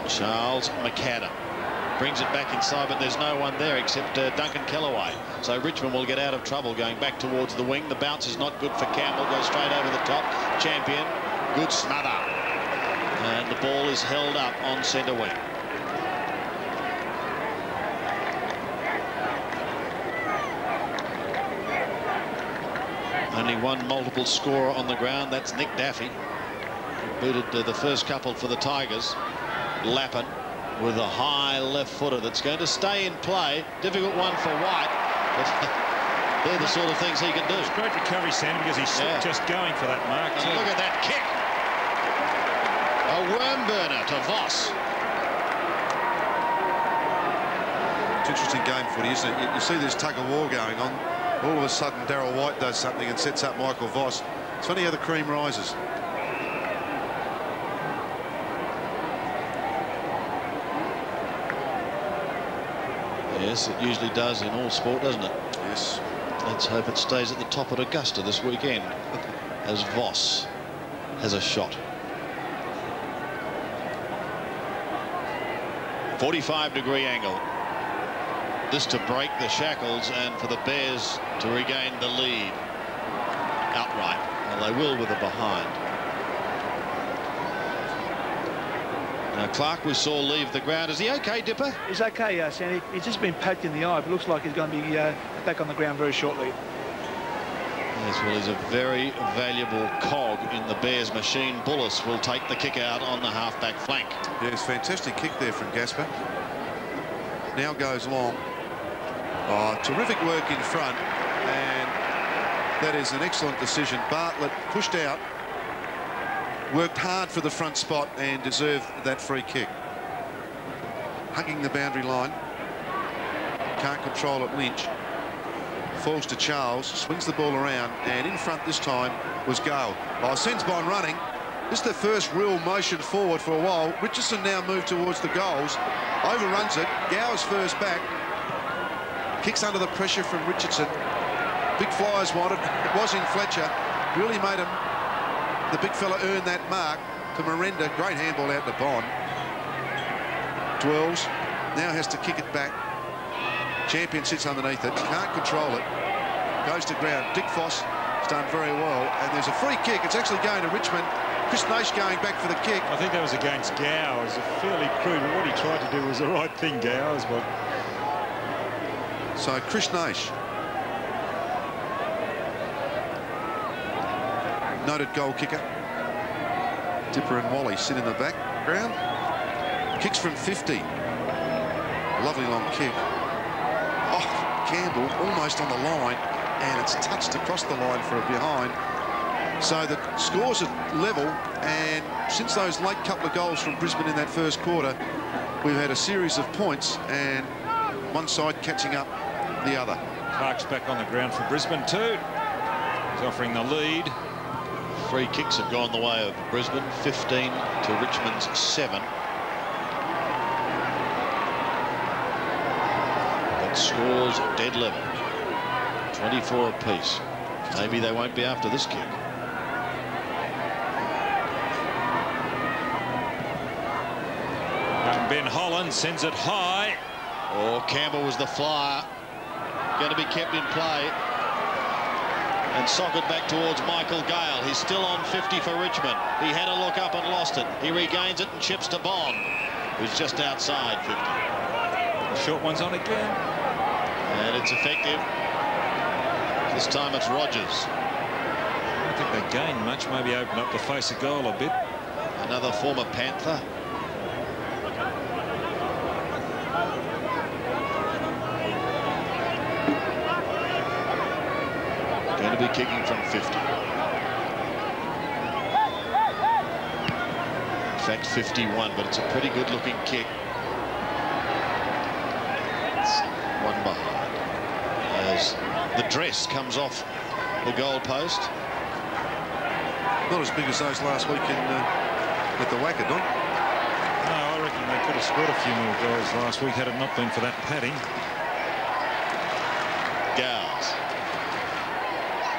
Charles McAdam brings it back inside, but there's no one there except Duncan Kellaway. So Richmond will get out of trouble going back towards the wing. The bounce is not good for Campbell, goes straight over the top. Champion, good smother. And the ball is held up on centre wing. Only one multiple scorer on the ground. That's Nick Daffy. Booted the first couple for the Tigers. Lappin with a high left footer that's going to stay in play. Difficult one for White. They're the sort of things he can do. It's great recovery, Sam, because he's just going for that mark. And look at that kick. A worm burner to Voss. It's an interesting game footy, isn't it? You see this tug-of-war going on. All of a sudden, Darryl White does something and sets up Michael Voss. It's funny how the cream rises. Yes, it usually does in all sport, doesn't it? Yes. Let's hope it stays at the top at Augusta this weekend as Voss has a shot. 45-degree angle. This to break the shackles and for the Bears to regain the lead outright. Well, they will with a behind. Now, Clark we saw leave the ground. Is he okay, Dipper? He's okay, Sandy. He's just been poked in the eye, but looks like he's going to be back on the ground very shortly. Yes, well, he's a very valuable cog in the Bears' machine. Bullis will take the kick out on the half-back flank. Yes, fantastic kick there from Gaspar. Now goes long. Oh, terrific work in front, and that is an excellent decision. Bartlett pushed out, worked hard for the front spot, and deserved that free kick. Hugging the boundary line. Can't control it, Lynch. Falls to Charles, swings the ball around, and in front this time was Gale. Oh, sends Bond running. This is the first real motion forward for a while. Richardson now moved towards the goals, overruns it. Gowers first back, kicks under the pressure from Richardson. Big flyers wanted. It was in Fletcher. Really made him, the big fella, earn that mark to Miranda. Great handball out to Bond. Dwells, now has to kick it back. Champion sits underneath it, can't control it, goes to ground. Dickfos has done very well, and there's a free kick. It's actually going to Richmond. Chris Nash going back for the kick. I think that was against Gowers, a fairly crude, but what he tried to do was the right thing, Gowers. But so Chris Nash, noted goal kicker. Dipper and Wally sit in the background. Kicks from 50. Lovely long kick. Oh, Campbell almost on the line, and it's touched across the line for a behind. So the scores are level, and since those late couple of goals from Brisbane in that first quarter, we've had a series of points, and one side catching up the other. Clark's back on the ground for Brisbane too. He's offering the lead. Three kicks have gone the way of Brisbane, 15 to Richmond's 7. Scores dead level, 24 apiece. Maybe they won't be after this kick. And Ben Holland sends it high. Oh, Campbell was the flyer. Going to be kept in play. And socket back towards Michael Gale. He's still on 50 for Richmond. He had a look up and lost it. He regains it and chips to Bond, who's just outside 50. The short one's on again. And it's effective. This time it's Rogers. I don't think they gained much. Maybe open up the face of goal a bit. Another former Panther. Going to be kicking from 50. In fact, 51, but it's a pretty good-looking kick. It's one behind. As the dress comes off the goalpost. Not as big as those last week in, at the Wacker, Don. No, I reckon they could have scored a few more goals last week had it not been for that padding. Gowers.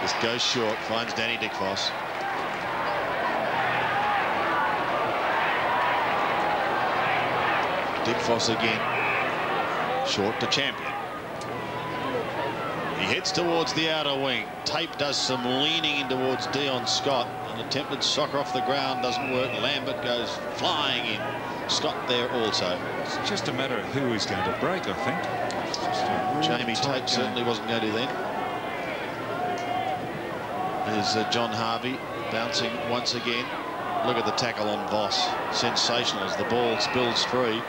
This goes short, finds Danny Dickfos. Dickfos again. Short to Champion. He heads towards the outer wing. Tape does some leaning in towards Dion Scott. An attempted soccer off the ground doesn't work. Lambert goes flying in. Scott there also. It's just a matter of who is going to break, I think. Jamie Tape certainly wasn't going to then. There's John Harvey bouncing once again. Look at the tackle on Voss. Sensational as the ball spills free.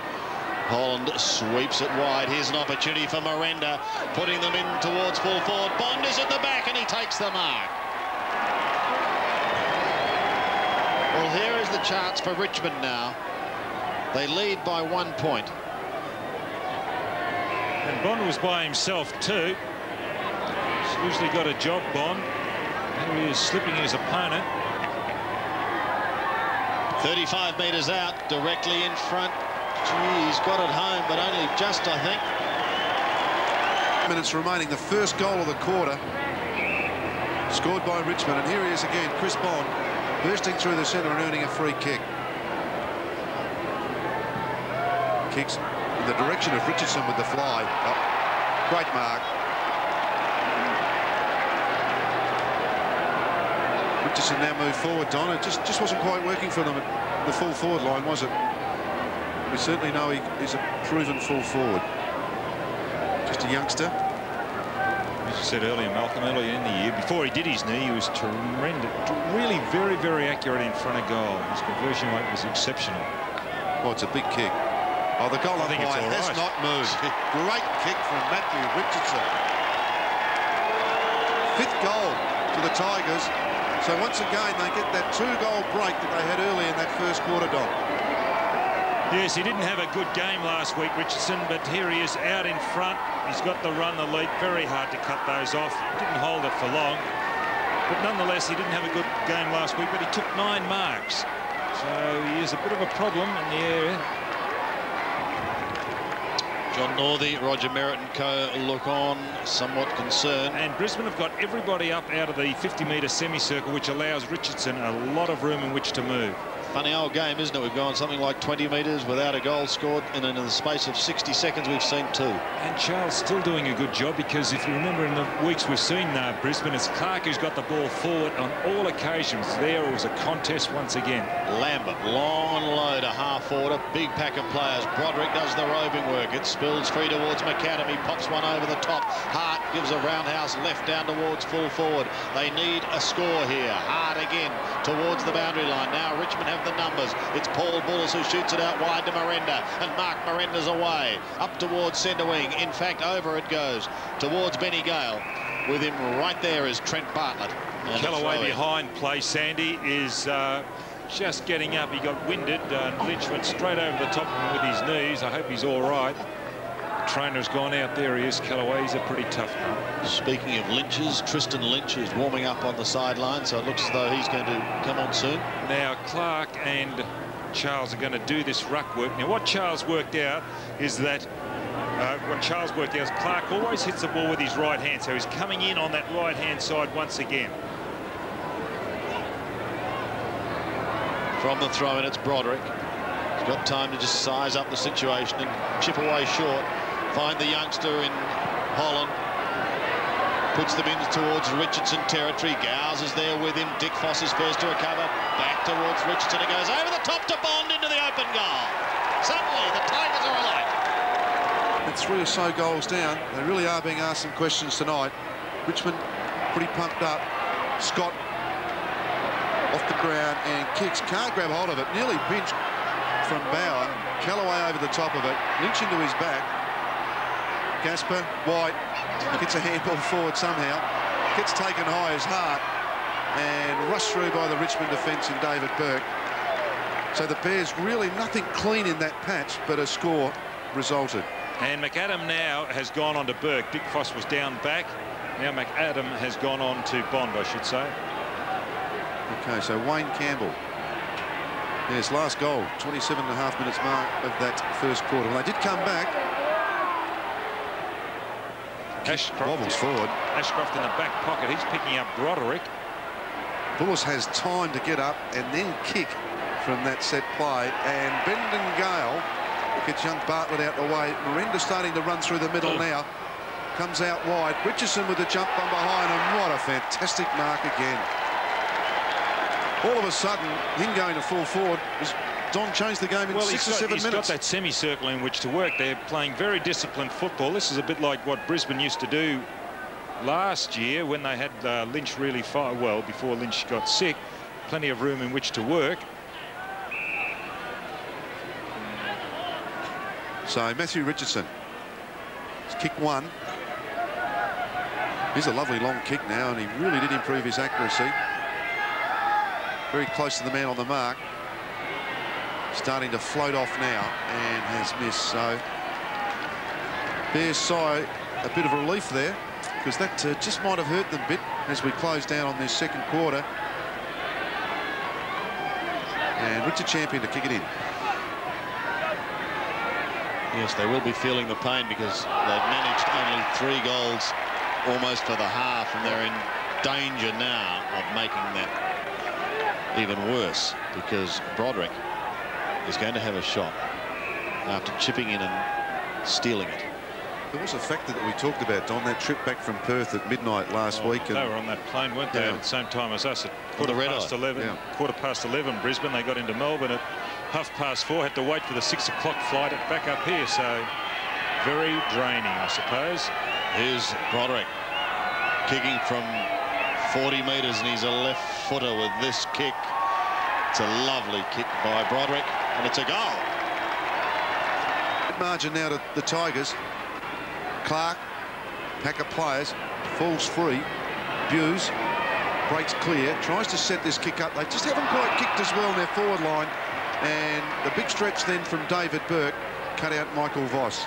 Holland sweeps it wide. Here's an opportunity for Miranda, putting them in towards full forward. Bond is at the back, and he takes the mark. Well, here is the chance for Richmond now. They lead by 1 point. And Bond was by himself too. He's usually got a job, Bond. Here he is slipping his opponent. 35 metres out, directly in front. Gee, he's got it home, but only just, I think. Minutes remaining, the first goal of the quarter. Scored by Richmond, and here he is again, Chris Bond, bursting through the centre and earning a free kick. Kicks in the direction of Richardson with the fly. Oh, great mark. Richardson now moved forward, Don. It just wasn't quite working for them at the full forward line, was it? We certainly know he's a proven full forward. Just a youngster. As you said earlier, Malcolm, earlier in the year, before he did his knee, he was tremendous. Really very, very accurate in front of goal. His conversion rate was exceptional. Well, it's a big kick. Oh, the goal umpire has not moved. Great kick from Matthew Richardson. Fifth goal to the Tigers. So once again, they get that two-goal break that they had earlier in that first quarter, Don. Yes, he didn't have a good game last week, Richardson, but here he is out in front. He's got the run, the lead, very hard to cut those off. Didn't hold it for long. But nonetheless, he didn't have a good game last week, but he took 9 marks. So he is a bit of a problem in the area. John Northey, Roger Merritt and co look on, somewhat concerned. And Brisbane have got everybody up out of the 50-metre semicircle, which allows Richardson a lot of room in which to move. Funny old game, isn't it? We've gone something like 20 metres without a goal scored, and in the space of 60 seconds we've seen two. And Charles still doing a good job, because if you remember in the weeks we've seen Brisbane, it's Clark who's got the ball forward on all occasions. There was a contest once again. Lambert, long and low to half forward, a big pack of players. Broderick does the roving work. It spills free towards McAdam. He pops one over the top. Hart gives a roundhouse left down towards full forward. They need a score here. Hart again towards the boundary line. Now Richmond have the numbers. It's Paul Bullis who shoots it out wide to Miranda, and Mark Miranda's away. Up towards centre wing. In fact, over it goes towards Benny Gale. With him right there is Trent Bartlett. Kellaway behind play, Sandy, is just getting up. He got winded. Lynch went straight over the top with his knees. I hope he's all right. Trainer's gone out. There he is, Kellaway. He's a pretty tough man. Speaking of Lynch's, Tristan Lynch is warming up on the sideline, so it looks as though he's going to come on soon. Now Clark and Charles are going to do this ruck work. Now what Charles worked out is that Clark always hits the ball with his right hand, so he's coming in on that right-hand side once again. From the throw in, it's Broderick. He's got time to just size up the situation and chip away short. Find the youngster in Holland. Puts them in towards Richardson territory. Gowers is there with him. Dickfos is first to recover. Back towards Richardson. It goes over the top to Bond into the open goal. Suddenly the Tigers are alive. And 3 or so goals down. They really are being asked some questions tonight. Richmond pretty pumped up. Scott off the ground and kicks. Can't grab hold of it. Nearly pinched from Bauer. Kellaway over the top of it. Lynch into his back. Gaspar, White, gets a handball forward somehow. Gets taken high as Hart. And rushed through by the Richmond defence and David Burke. So the Bears really nothing clean in that patch, but a score resulted. And McAdam now has gone on to Burke. Dickfos was down back. Now McAdam has gone on to Bond, I should say. OK, so Wayne Campbell. Yes, last goal, 27.5 minutes mark of that first quarter. Well, they did come back. Ashcroft wobbles forward. Ashcroft in the back pocket. He's picking up Broderick. Bullis has time to get up and then kick from that set play. And Brendan Gale gets young Bartlett out the way. Miranda starting to run through the middle now. Comes out wide. Richardson with the jump from behind, and what a fantastic mark again. All of a sudden, him going to full forward, Don changed the game in 6 or 7 minutes. He's got that semicircle in which to work. They're playing very disciplined football. This is a bit like what Brisbane used to do last year when they had Lynch really far, well, before Lynch got sick. Plenty of room in which to work. So Matthew Richardson, it's kick one. Here's a lovely long kick now, and he really did improve his accuracy. Very close to the man on the mark. Starting to float off now and has missed. So Bears sigh a bit of relief there, because that just might have hurt them a bit as we close down on this second quarter. And Richard Champion to kick it in. Yes, they will be feeling the pain, because they've managed only 3 goals almost for the half, and they're in danger now of making that even worse, because Broderick is going to have a shot after chipping in and stealing it. There was a factor that we talked about, Don, that trip back from Perth at midnight last week. And they were on that plane, weren't they, at the same time as us, at quarter past 11 Brisbane. They got into Melbourne at 4:30, had to wait for the 6 o'clock flight back up here, so very draining, I suppose. Here's Broderick kicking from 40 metres, and he's a left footer with this kick. It's a lovely kick by Broderick, and it's a goal. Good margin now to the Tigers. Clark, pack of players, falls free. Buse breaks clear, tries to set this kick up. They just haven't quite kicked as well in their forward line. And the big stretch then from David Burke cut out Michael Voss.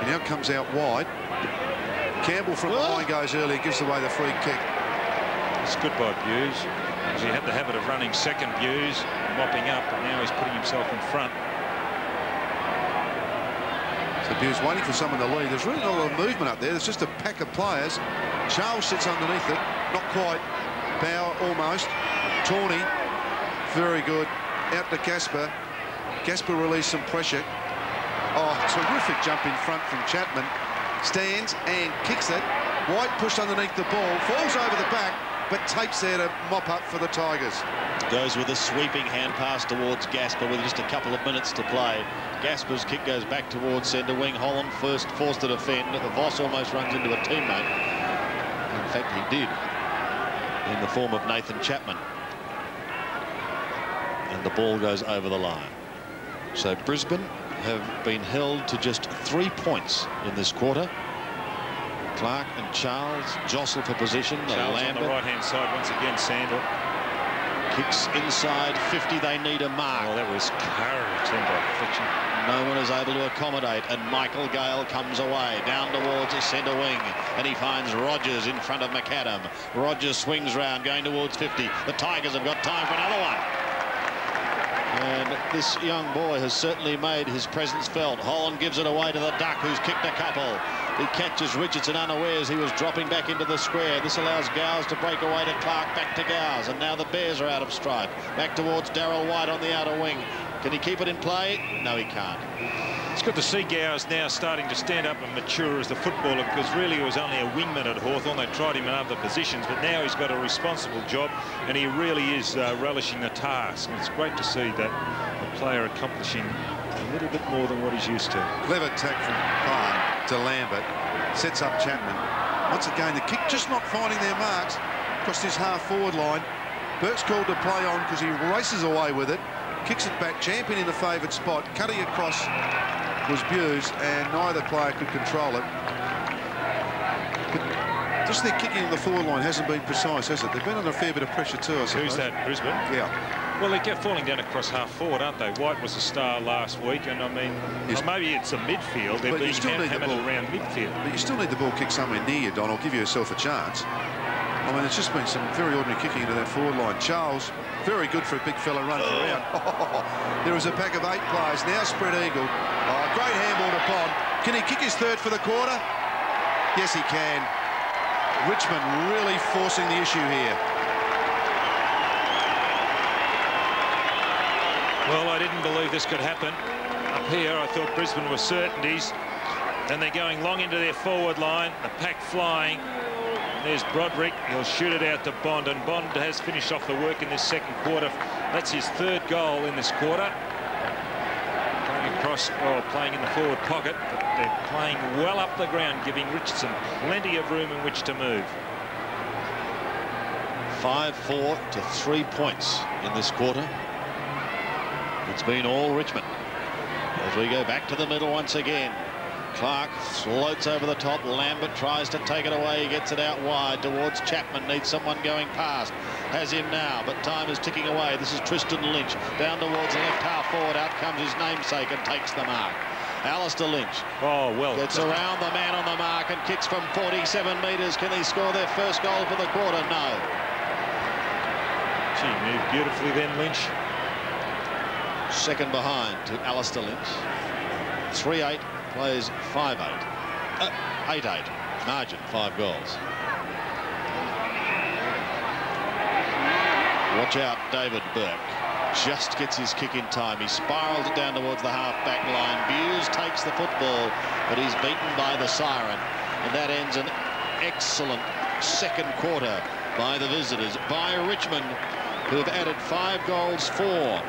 He now comes out wide. Campbell from behind goes early, gives away the free kick. It's good by Buse. He had the habit of running second, Buse, mopping up, and now he's putting himself in front. So Buse waiting for someone to lead. There's really not a lot of movement up there. There's just a pack of players. Charles sits underneath it, not quite. Bauer almost. Tawney, very good. Out to Gaspar. Gaspar released some pressure. Oh, terrific jump in front from Chapman. Stands and kicks it. White pushed underneath the ball, falls over the back, but Tape's there to mop up for the Tigers. Goes with a sweeping hand pass towards Gaspar with just a couple of minutes to play. Gaspar's kick goes back towards centre wing. Holland first forced to defend. Voss almost runs into a teammate. In fact, he did, in the form of Nathan Chapman. And the ball goes over the line. So Brisbane have been held to just 3 points in this quarter. Clark and Charles jostle for position. Charles on the right-hand side once again. Sandal kicks inside 50. They need a mark. Oh, that was courage and perfection. No one is able to accommodate, and Michael Gale comes away down towards the centre wing, and he finds Rogers in front of McAdam. Rogers swings round, going towards 50. The Tigers have got time for another one. And this young boy has certainly made his presence felt. Holland gives it away to the Duck, who's kicked a couple. He catches Richardson unawares. He was dropping back into the square. This allows Gowers to break away to Clark. Back to Gowers. And now the Bears are out of stride. Back towards Darryl White on the outer wing. Can he keep it in play? No, he can't. It's good to see Gowers now starting to stand up and mature as the footballer, because really he was only a wingman at Hawthorn. They tried him in other positions, but now he's got a responsible job, and he really is relishing the task. And it's great to see that the player accomplishing a little bit more than what he's used to. Clever tack from Clark to Lambert, sets up Chapman. Once again, the kick just not finding their marks across this half-forward line. Burke's called to play on because he races away with it, kicks it back, Champion in the favoured spot, cutting across was Buse, and neither player could control it. But just their kicking in the forward line hasn't been precise, has it? They've been under a fair bit of pressure too, I suppose. Who's that, Brisbane? Yeah. Well, they kept falling down across half-forward, aren't they? White was a star last week, and I mean, yes, maybe it's a midfield. They're being hammered around midfield. But you still need the ball kicked somewhere near you, Don. I'll give yourself a chance. I mean, it's just been some very ordinary kicking into that forward line. Charles, very good for a big fella running around. There is a pack of 8 players, now spread eagle. Oh, great handball to Bond. Can he kick his third for the quarter? Yes, he can. Richmond really forcing the issue here. Well, I didn't believe this could happen. Up here, I thought Brisbane were certainties. And they're going long into their forward line. The pack flying. There's Broderick. He'll shoot it out to Bond. And Bond has finished off the work in this second quarter. That's his third goal in this quarter. Coming across, or playing in the forward pocket. But they're playing well up the ground, giving Richardson plenty of room in which to move. 5-4 to 3 points in this quarter. It's been all Richmond. As we go back to the middle once again, Clark floats over the top. Lambert tries to take it away. He gets it out wide towards Chapman. Needs someone going past. Has him now, but time is ticking away. This is Tristan Lynch. Down towards the left half forward. Out comes his namesake and takes the mark. Alistair Lynch. Oh, well. Gets around the man on the mark and kicks from 47 metres. Can they score their first goal for the quarter? No. She moved beautifully then, Lynch. Second behind to Alistair Lynch. 3-8 plays 5-8. 8-8 margin, 5 goals. Watch out, David Burke. Just gets his kick in time. He spirals it down towards the half-back line. Buse takes the football, but he's beaten by the siren. And that ends an excellent second quarter by the visitors, by Richmond, who have added 5 goals, 4.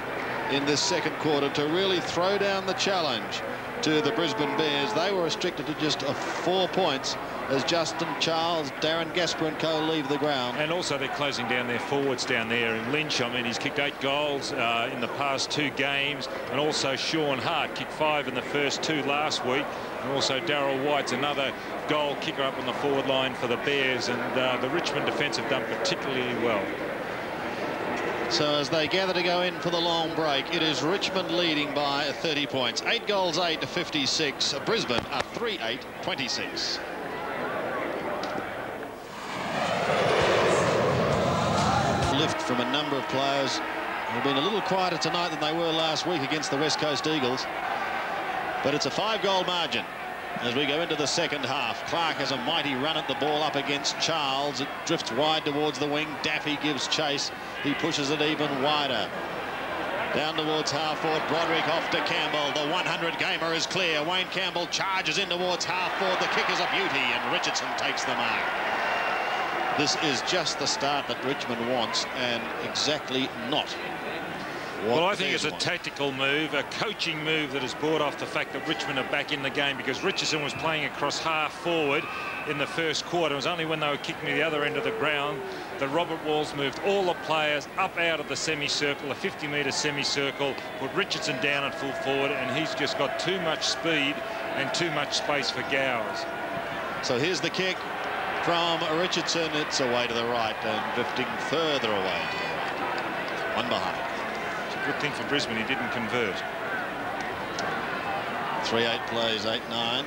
In this second quarter to really throw down the challenge to the Brisbane Bears. They were restricted to just 4 points as Justin Charles, Darren Gaspar and co leave the ground. And also they're closing down their forwards down there. And Lynch, I mean, he's kicked 8 goals in the past 2 games. And also Sean Hart kicked 5 in the first 2 last week. And also Darryl White's another goal kicker up on the forward line for the Bears. And the Richmond defence have done particularly well. So as they gather to go in for the long break, it is Richmond leading by 30 points. 8 goals, 8 to 56. Brisbane are 3-8, 26. Lift from a number of players who've been a little quieter tonight than they were last week against the West Coast Eagles. But it's a 5-goal margin. as we go into the second half. Clark has a mighty run at the ball up against Charles. It drifts wide towards the wing. Daffy gives chase. He pushes it even wider. Down towards half-forward, Broderick off to Campbell. The 100-gamer is clear. Wayne Campbell charges in towards half-forward. The kick is a beauty, and Richardson takes the mark. This is just the start that Richmond wants, and exactly not what I think it's a tactical move, a coaching move that is brought off the fact that Richmond are back in the game, because Richardson was playing across half-forward in the first quarter. It was only when they were kicking to the other end of the ground that Robert Walls moved all the players up out of the semicircle, a 50-metre semicircle, put Richardson down at full forward, and he's just got too much speed and too much space for Gowers. So here's the kick from Richardson. It's away to the right and drifting further away to the right. One behind. Good thing for Brisbane, he didn't convert. 3-8 plays, 8-9.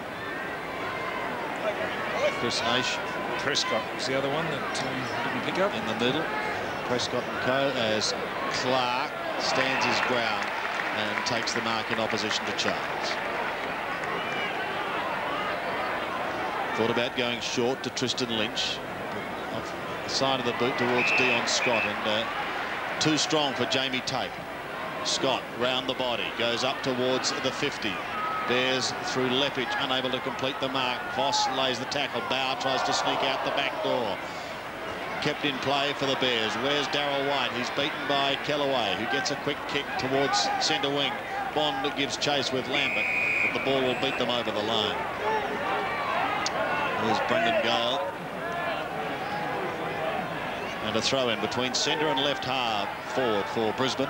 Chris Nash. Prescott was the other one that didn't pick up. In the middle. Prescott and co, as Clark stands his ground and takes the mark in opposition to Charles. Thought about going short to Tristan Lynch. Off the side of the boot towards Dion Scott, and too strong for Jamie Tape. Scott round the body, goes up towards the 50. Bears through Leppich, unable to complete the mark. Voss lays the tackle. Bauer tries to sneak out the back door. Kept in play for the Bears. Where's Darryl White? He's beaten by Kellaway, who gets a quick kick towards centre wing. Bond gives chase with Lambert, but the ball will beat them over the line. Here's Brendan Gale. And a throw in between centre and left half forward for Brisbane.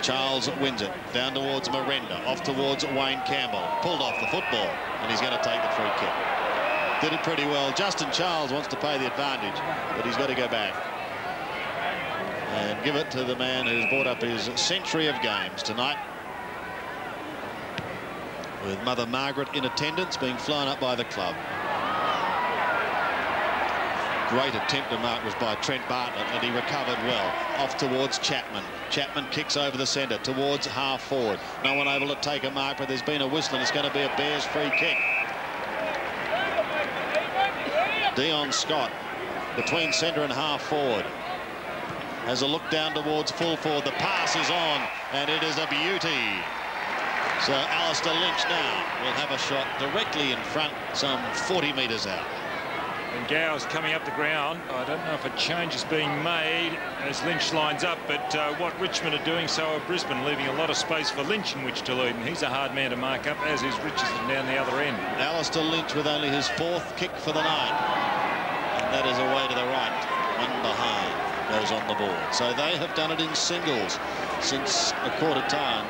Charles wins it, down towards Miranda, off towards Wayne Campbell, pulled off the football, and he's going to take the free kick. Did it pretty well. Justin Charles wants to pay the advantage, but he's got to go back and give it to the man who's brought up his century of games tonight, with Mother Margaret in attendance, being flown up by the club. Great attempt to mark was by Trent Bartlett, and he recovered well. Off towards Chapman. Chapman kicks over the centre towards half forward. No one able to take a mark, but there's been a whistle, and it's going to be a Bears free kick. Dion Scott between centre and half forward has a look down towards full forward. The pass is on, and it is a beauty. So Alistair Lynch now will have a shot directly in front, some 40 metres out. And Gowers coming up the ground. I don't know if a change is being made as Lynch lines up, but what Richmond are doing, so are Brisbane, leaving a lot of space for Lynch in which to lead. And he's a hard man to mark up, as is Richardson down the other end. Alistair Lynch with only his fourth kick for the night. And that is away to the right. One behind goes on the board. So they have done it in singles since a quarter time.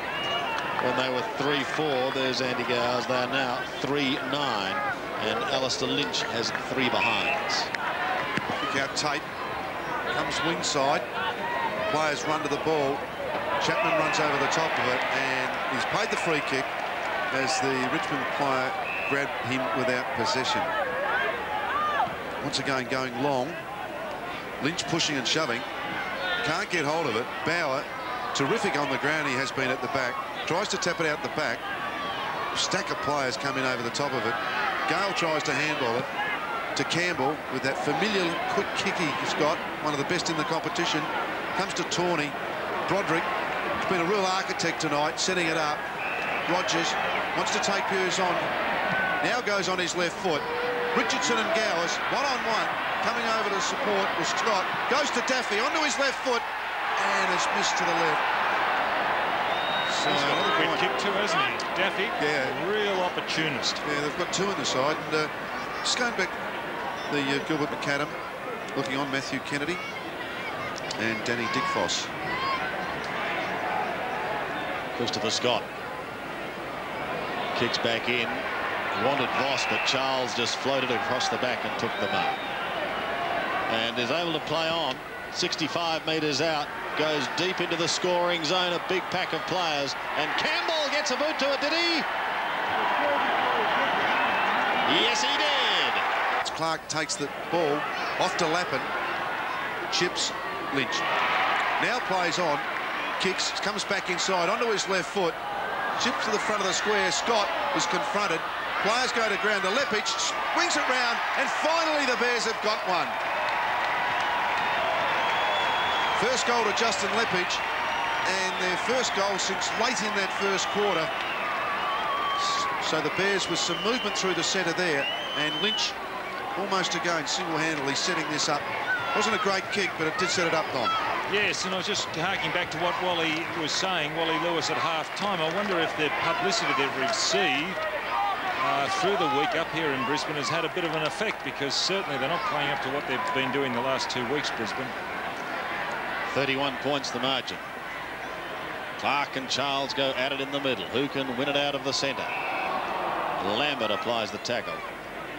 When they were 3-4, there's Andy Gowers. They are now 3-9. And Alistair Lynch has three behinds. Kick out Tate. Comes wingside. Players run to the ball. Chapman runs over the top of it, and he's paid the free kick as the Richmond player grabbed him without possession. Once again going long. Lynch pushing and shoving. Can't get hold of it. Bauer, terrific on the ground, he has been at the back. Tries to tap it out the back. Stack of players coming over the top of it. Gale tries to handball it to Campbell with that familiar quick kick he's got, one of the best in the competition. Comes to Tawney. Broderick has been a real architect tonight, setting it up. Rogers wants to take Piers on. Now goes on his left foot. Richardson and Gowers, one-on-one, coming over to support was Scott. Goes to Daffy, onto his left foot, and it's missed to the left. So he's got a quick kick too, hasn't he? Daffy, yeah. A real opportunist. Yeah, they've got two in the side. And just going back, the Gilbert McAdam looking on, Matthew Kennedy and Danny Dickfos. Christopher Scott kicks back in. He wanted Voss, but Charles just floated across the back and took the mark. And is able to play on. 65 metres out. Goes deep into the scoring zone, a big pack of players, and Campbell gets a boot to it, did he? Yes, he did! Clark takes the ball off to Lappin, chips Lynch. Now plays on, kicks, comes back inside, onto his left foot, chips to the front of the square, Scott is confronted. Players go to ground. The Leppich swings it round, and finally the Bears have got one. First goal to Justin Leppich, and their first goal since late in that first quarter. So the Bears with some movement through the centre there, and Lynch almost again single-handedly setting this up. Wasn't a great kick, but it did set it up, Don. Yes, and I was just harking back to what Wally was saying, Wally Lewis at half-time. I wonder if the publicity they've received through the week up here in Brisbane has had a bit of an effect, because certainly they're not playing up to what they've been doing the last 2 weeks, Brisbane. 31 points the margin. Clark and Charles go at it in the middle. Who can win it out of the centre? Lambert applies the tackle,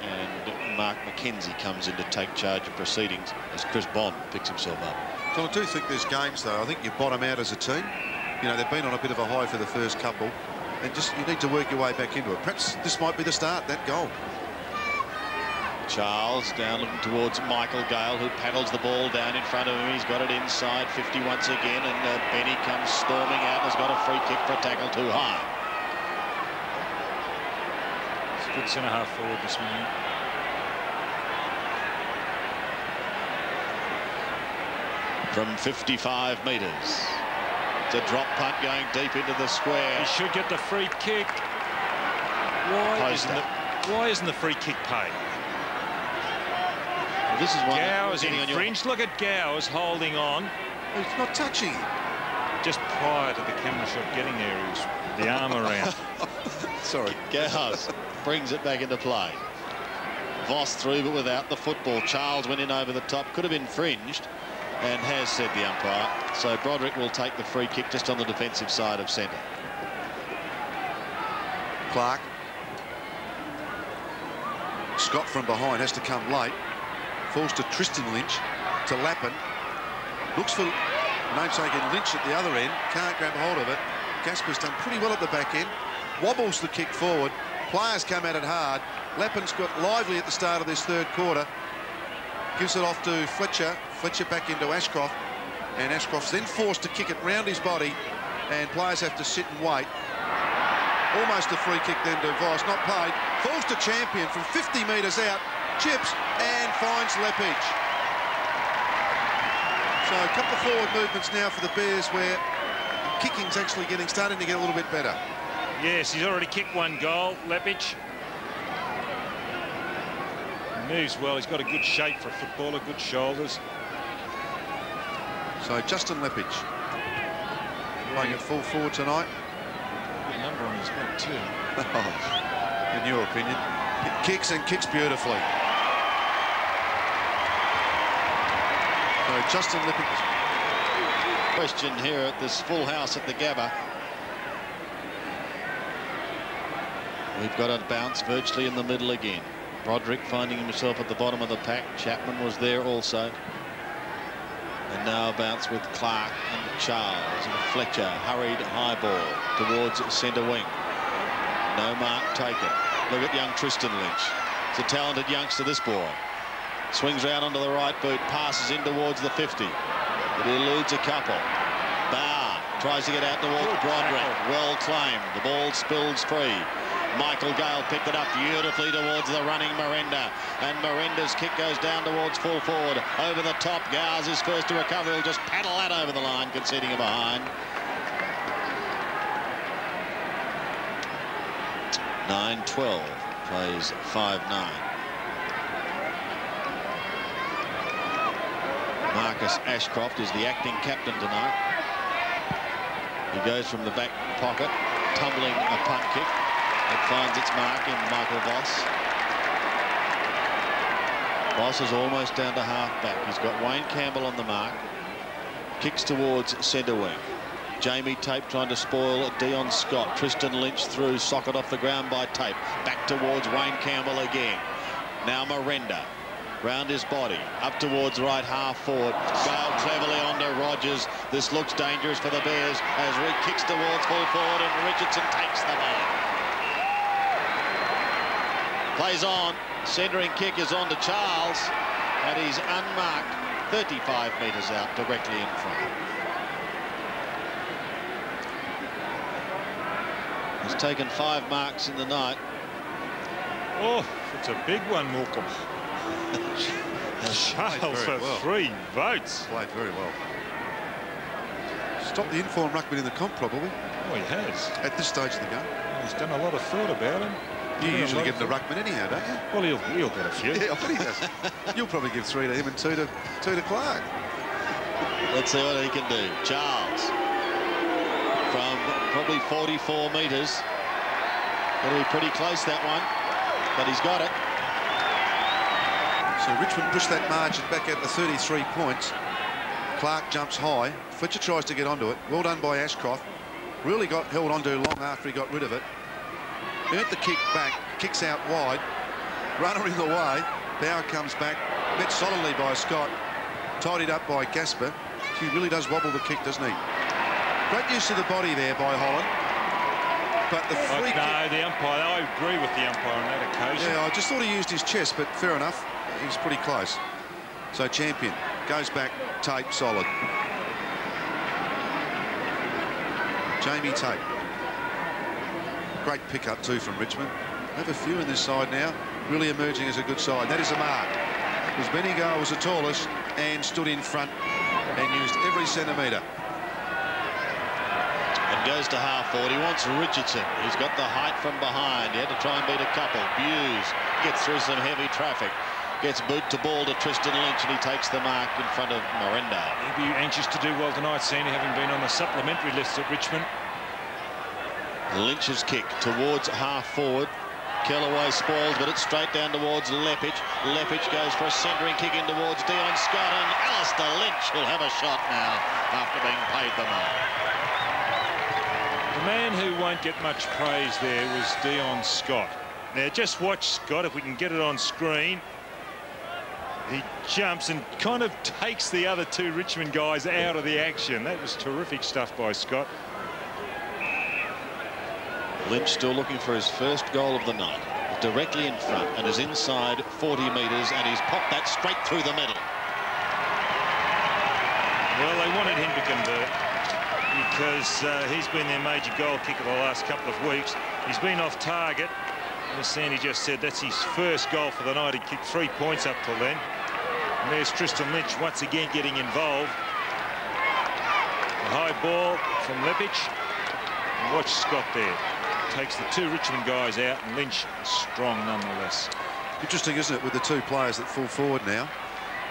and Mark McKenzie comes in to take charge of proceedings as Chris Bond picks himself up. So I do think there's games, though. I think you bottom out as a team. You know, they've been on a bit of a high for the first couple, and just you need to work your way back into it. Perhaps this might be the start, that goal. Charles down looking towards Michael Gale, who paddles the ball down in front of him. He's got it inside 50 once again, and Benny comes storming out and has got a free kick for a tackle too high. It's a good centre-half forward this morning. From 55 metres. It's a drop punt going deep into the square. He should get the free kick. Why isn't the free kick paid? This is one Gowers infringed. Look at Gowers holding on. It's not touching. Just prior to the camera shot getting there, he was the arm around. Sorry. Gowers brings it back into play. Voss through, but without the football. Charles went in over the top. Could have infringed, and has, said the umpire. So Broderick will take the free kick just on the defensive side of centre. Clark. Scott from behind has to come late. Falls to Tristan Lynch, to Lappin. Looks for namesake and Lynch at the other end. Can't grab hold of it. Gaspar's done pretty well at the back end. Wobbles the kick forward. Players come at it hard. Lappin's got lively at the start of this third quarter. Gives it off to Fletcher. Fletcher back into Ashcroft. And Ashcroft's then forced to kick it round his body. And players have to sit and wait. Almost a free kick then to Voss. Not paid. Falls to Champion from 50 metres out. Chips and finds Leppich. So a couple of forward movements now for the Bears, where kicking's actually starting to get a little bit better. Yes, he's already kicked one goal, Leppich. He moves well. He's got a good shape for a footballer, good shoulders. So Justin Leppich playing at full forward tonight. Good number on his back too. In your opinion, it kicks and kicks beautifully. Justin Leppich. Question here at this full house at the Gabba. We've got a bounce virtually in the middle again. Broderick finding himself at the bottom of the pack. Chapman was there also. And now a bounce with Clark and Charles and Fletcher. Hurried high ball towards centre wing. No mark taken. Look at young Tristan Lynch. He's a talented youngster, this boy. Swings round onto the right boot, passes in towards the 50. It eludes a couple. Barr tries to get out towards Broderick. Well claimed. The ball spills free. Michael Gale picked it up beautifully towards the running Miranda. And Miranda's kick goes down towards full forward. Over the top. Gowers is first to recover. He'll just paddle that over the line, conceding a behind. 9-12. Plays 5-9. Marcus Ashcroft is the acting captain tonight. He goes from the back pocket, tumbling a punt kick. It finds its mark in Michael Voss. Voss is almost down to half-back. He's got Wayne Campbell on the mark. Kicks towards centre wing. Jamie Tape trying to spoil Dion Scott. Tristan Lynch through, socket off the ground by Tape. Back towards Wayne Campbell again. Now Miranda. Round his body, up towards right half forward. Gale cleverly onto Rogers. This looks dangerous for the Bears as Rick kicks towards full forward and Richardson takes the mark. Plays on. Centering kick is on to Charles, and he's unmarked 35 metres out directly in front. He's taken 5 marks in the night. Oh, it's a big one, Malcolm. Charles for well. 3 votes. Played very well. Stopped the informed ruckman in the comp, probably. Oh, he has. At this stage of the game. Oh, he's done a lot of thought about him. You usually give the ruckman anyhow, don't you? Well, he'll get a few. Yeah, I bet he does. You'll probably give 3 to him and 2 to Clark. Let's see what he can do. Charles. From probably 44 metres. It'll be pretty close, that one. But he's got it. So Richmond pushed that margin back out to 33 points. Clark jumps high. Fletcher tries to get onto it. Well done by Ashcroft. Really got held onto long after he got rid of it. Earned the kick back, kicks out wide, runner in the way, Bauer comes back, met solidly by Scott, tidied up by Gaspar. He really does wobble the kick, doesn't he? Great use of the body there by Holland. But the free kick... No, the umpire, I agree with the umpire on that occasion. Yeah, I just thought he used his chest, but fair enough, he was pretty close. So Champion goes back, Tape solid. Jamie Tape. Great pick-up, too, from Richmond. They have a few in this side now, really emerging as a good side. That is a mark. Because Benny Gale was the tallest and stood in front and used every centimetre. And goes to half forward. He wants Richardson. He's got the height from behind. He had to try and beat a couple. Buse gets through some heavy traffic. Gets boot to ball to Tristan Lynch, and he takes the mark in front of Miranda. He'll be anxious to do well tonight, Sandy, having been on the supplementary list at Richmond. Lynch's kick towards half forward. Kellaway spoils, but it's straight down towards Leppich. Leppich goes for a centering kick in towards Dion Scott, and Alistair Lynch will have a shot now after being paid the mark. The man who won't get much praise there was Dion Scott. Now just watch Scott, if we can get it on screen. He jumps and kind of takes the other 2 Richmond guys out of the action. That was terrific stuff by Scott. Lynch still looking for his first goal of the night. Directly in front and is inside 40 metres, and he's popped that straight through the middle. Well, they wanted him to convert because he's been their major goal kicker the last couple of weeks. He's been off target. As Sandy just said, that's his first goal for the night. He kicked 3 points up till then. And there's Tristan Lynch once again getting involved. A high ball from Leppich. Watch Scott there. Takes the 2 Richmond guys out, and Lynch is strong nonetheless. Interesting, isn't it, with the 2 players that fall forward now,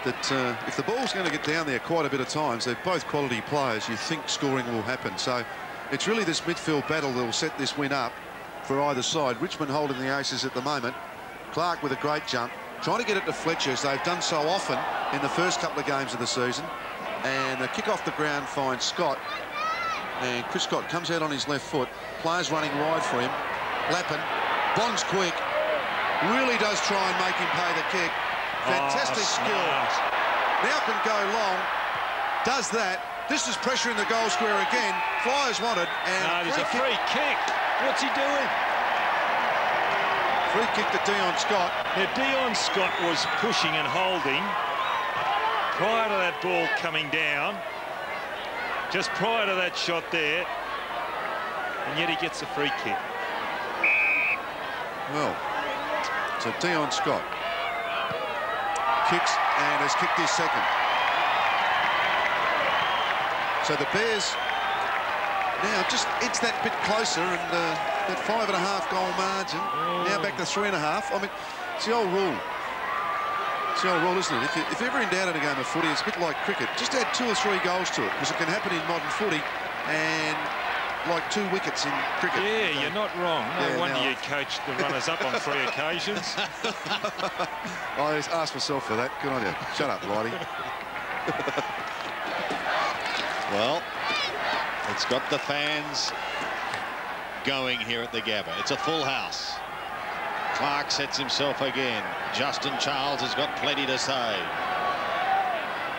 that if the ball's going to get down there quite a bit of times, they're both quality players, you think scoring will happen. So it's really this midfield battle that will set this win up for either side. Richmond holding the aces at the moment. Clark with a great jump, trying to get it to Fletcher, as they've done so often in the first couple of games of the season. And the kick off the ground finds Scott. And Chris Scott comes out on his left foot. Players running wide for him. Lappin. Bond's quick. Really does try and make him pay the kick. Fantastic skill. Now can go long. Does that. This is pressure in the goal square again. Flyers wanted. And no, there's a free kick. What's he doing? Free kick to Dion Scott. Now, Dion Scott was pushing and holding prior to that ball coming down. Just prior to that shot there, and yet he gets a free kick. Well, so Dion Scott kicks and has kicked his second. So the Bears now just edge that bit closer, and that 5.5 goal margin now back to 3.5. I mean, it's the old rule. It's the old rule, isn't it? If you're ever in doubt in a game of footy, it's a bit like cricket. Just add 2 or 3 goals to it, because it can happen in modern footy, and like 2 wickets in cricket. Yeah, you're not wrong. No wonder you coached the runners-up on 3 occasions. I asked myself for that. Good on you. Shut up, Whitey. Well, it's got the fans going here at the Gabba. It's a full house. Clark sets himself again. Justin Charles has got plenty to say.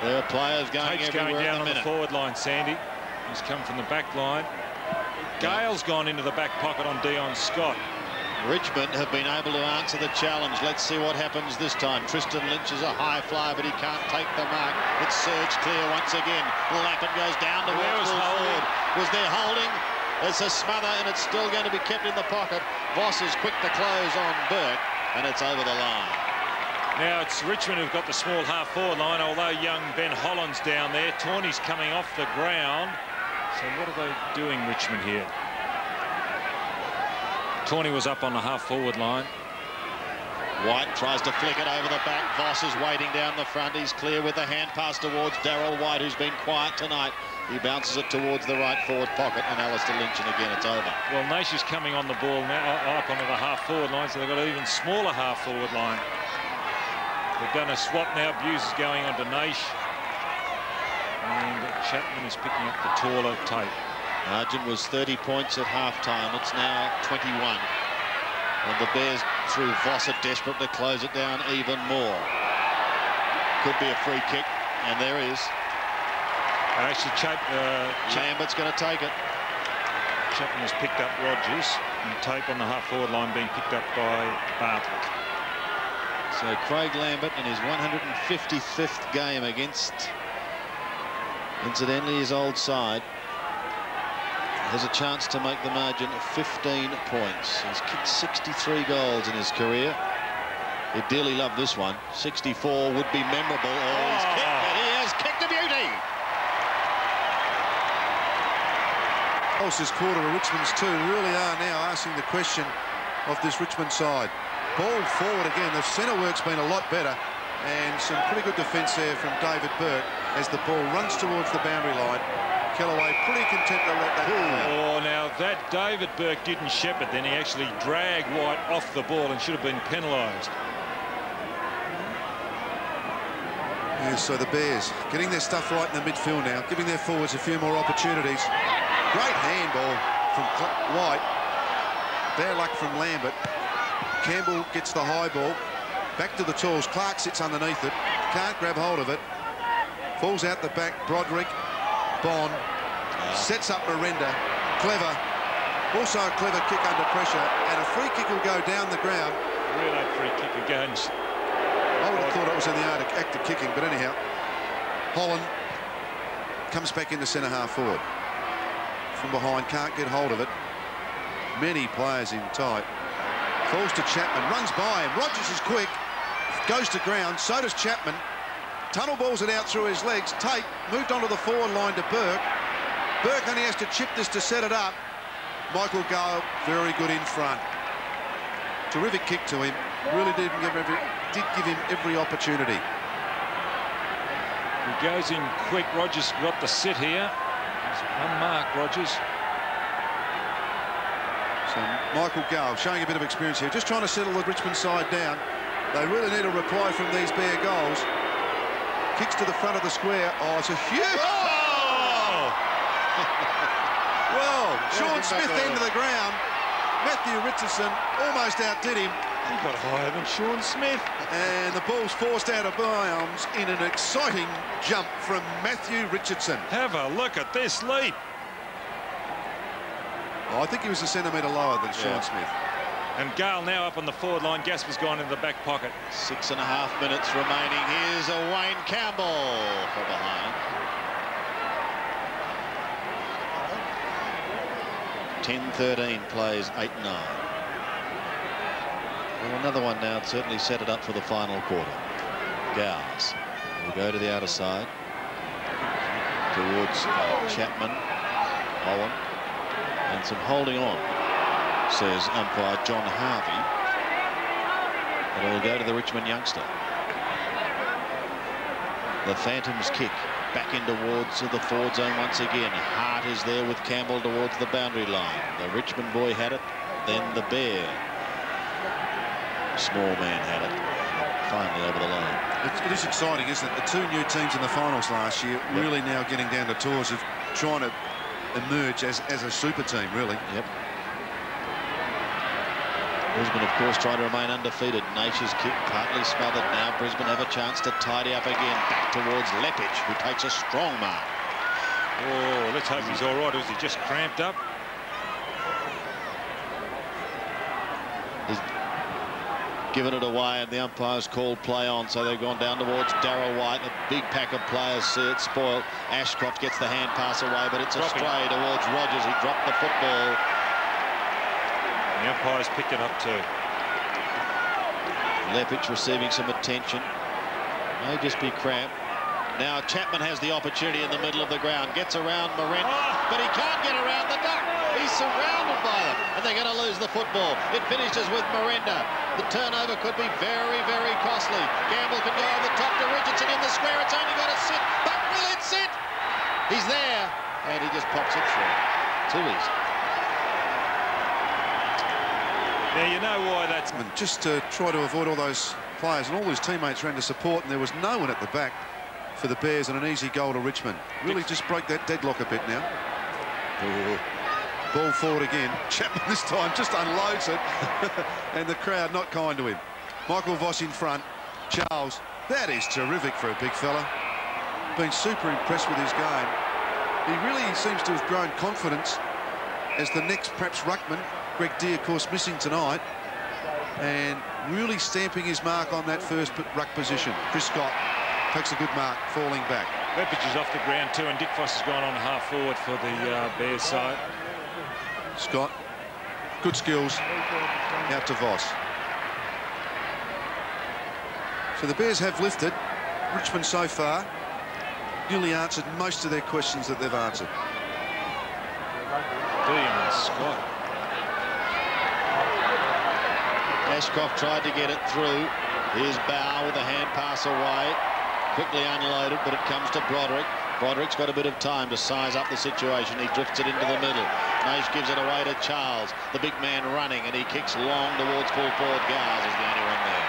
There are players going everywhere down in the forward line, Sandy. He's come from the back line. Gale's gone into the back pocket on Dion Scott. Richmond have been able to answer the challenge. Let's see what happens this time. Tristan Lynch is a high flyer, but he can't take the mark. It's surged clear once again. Lappin goes down towards the forward. Was there holding? It's a smother, and it's still going to be kept in the pocket. Voss is quick to close on Burke, and it's over the line. Now it's Richmond who've got the small half-forward line, although young Ben Holland's down there. Tawney's coming off the ground. So what are they doing, Richmond, here? Tawney was up on the half-forward line. White tries to flick it over the back. Voss is waiting down the front. He's clear with the hand pass towards Darryl White, who's been quiet tonight. He bounces it towards the right forward pocket, and Alistair Lynch, and again it's over. Well, Nash is coming on the ball now, up onto the half-forward line, so they've got an even smaller half-forward line. They've done a swap now. Buse is going onto Nash, and Chapman is picking up the taller Tape. Arjun was 30 points at half-time. It's now 21. And the Bears, through Voss, are desperate to close it down even more. Could be a free kick, and there is. And actually, Chambert's going to take it. Chapman has picked up Rogers, and Tape on the half-forward line being picked up by Bartlett. So Craig Lambert, in his 155th game against, incidentally, his old side, has a chance to make the margin 15 points. He's kicked 63 goals in his career. He'd dearly love this one. 64 would be memorable. Oh, he's kicked it. He has kicked a beauty. This quarter of Richmond's two really are now asking the question of this Richmond side. Ball forward again. The centre work's been a lot better, and some pretty good defence there from David Burke as the ball runs towards the boundary line. Kellaway pretty content to let that go out. Oh, now that David Burke didn't shepherd, then he actually dragged White off the ball and should have been penalised. Yeah, so the Bears getting their stuff right in the midfield now, giving their forwards a few more opportunities. Great handball from White. Bad luck from Lambert. Campbell gets the high ball. Back to the tools. Clark sits underneath it. Can't grab hold of it. Falls out the back. Broderick. Bond sets up Miranda. Clever. Also a clever kick under pressure, and a free kick will go down the ground. Really free kick again. I would have thought it was in the act of kicking, but anyhow, Holland comes back in the centre half forward from behind. Can't get hold of it. Many players in tight. Falls to Chapman. Runs by him. Rogers is quick. Goes to ground. So does Chapman. Tunnel balls it out through his legs. Tate moved onto the forward line to Burke. Burke only has to chip this to set it up. Michael Gale, very good in front. Terrific kick to him. Really did give him every opportunity. He goes in quick. Rogers got the sit here. He's unmarked, Rogers. So Michael Gale showing a bit of experience here. Just trying to settle the Richmond side down. They really need a reply from these Bear goals. Kicks to the front of the square. Oh, it's a huge... Oh! Well, Sean Smith into the ground. Matthew Richardson almost outdid him. He got higher than Sean Smith. And the ball's forced out of bounds in an exciting jump from Matthew Richardson. Have a look at this leap. Oh, I think he was a centimetre lower than Sean Smith. And Gale now up on the forward line. Gaspar's gone into the back pocket. 6.5 minutes remaining. Here's a Wayne Campbell for behind. 10-13 plays 8-9. Well, another one now. It's certainly set it up for the final quarter. Gowers will go to the outer side. Towards Chapman. Holland. And some holding on, says umpire John Harvey. And it'll go to the Richmond youngster. The Phantoms kick back in towards the forward zone once again. Hart is there with Campbell towards the boundary line. The Richmond boy had it, then the Bear. Small man had it, finally over the line. It is exciting, isn't it? The two new teams in the finals last year really now getting down to tours of trying to emerge as a super team, really. Yep. Brisbane, of course, trying to remain undefeated. Nature's kick partly smothered now. Brisbane have a chance to tidy up again. Back towards Lepich, who takes a strong mark. Oh, let's hope he's all right. Was he just cramped up? given it away, and the umpires called play on, so they've gone down towards Darryl White. A big pack of players see it spoiled. Ashcroft gets the hand pass away, but it's a stray towards Rogers. He dropped the football. And the umpires picked it up too. Leppich receiving some attention. May just be cramped. Now Chapman has the opportunity in the middle of the ground. Gets around Miranda, but he can't get around the duck. He's surrounded by them, and they're going to lose the football. It finishes with Miranda. The turnover could be very, very costly. Campbell can go over the top to Richardson in the square. It's only got to sit, but will it sit? He's there, and he just pops it through. Too easy. Now, you know why that's... Just to try to avoid all those players, and all his teammates ran to support, and there was no one at the back for the Bears, and an easy goal to Richmond. Really just broke that deadlock a bit now. Ball forward again. Chapman this time just unloads it. And the crowd not kind to him. Michael Voss in front. Charles. That is terrific for a big fella. Been super impressed with his game. He really seems to have grown confidence as the next, perhaps, ruckman. Greg Deer, of course, missing tonight. And really stamping his mark on that first ruck position. Chris Scott takes a good mark, falling back. Leppich is off the ground too, and Dickfos has gone on half forward for the Bears side. Scott, good skills, out to Voss. So the Bears have lifted. Richmond so far nearly answered most of their questions that they've answered. Dion Scott. Ashcroft tried to get it through. Here's Bauer with a hand pass away. Quickly unloaded, but it comes to Broderick. Broderick's got a bit of time to size up the situation. He drifts it into the middle. Nash gives it away to Charles, the big man running, and he kicks long towards full forward. Gowers is the only one there.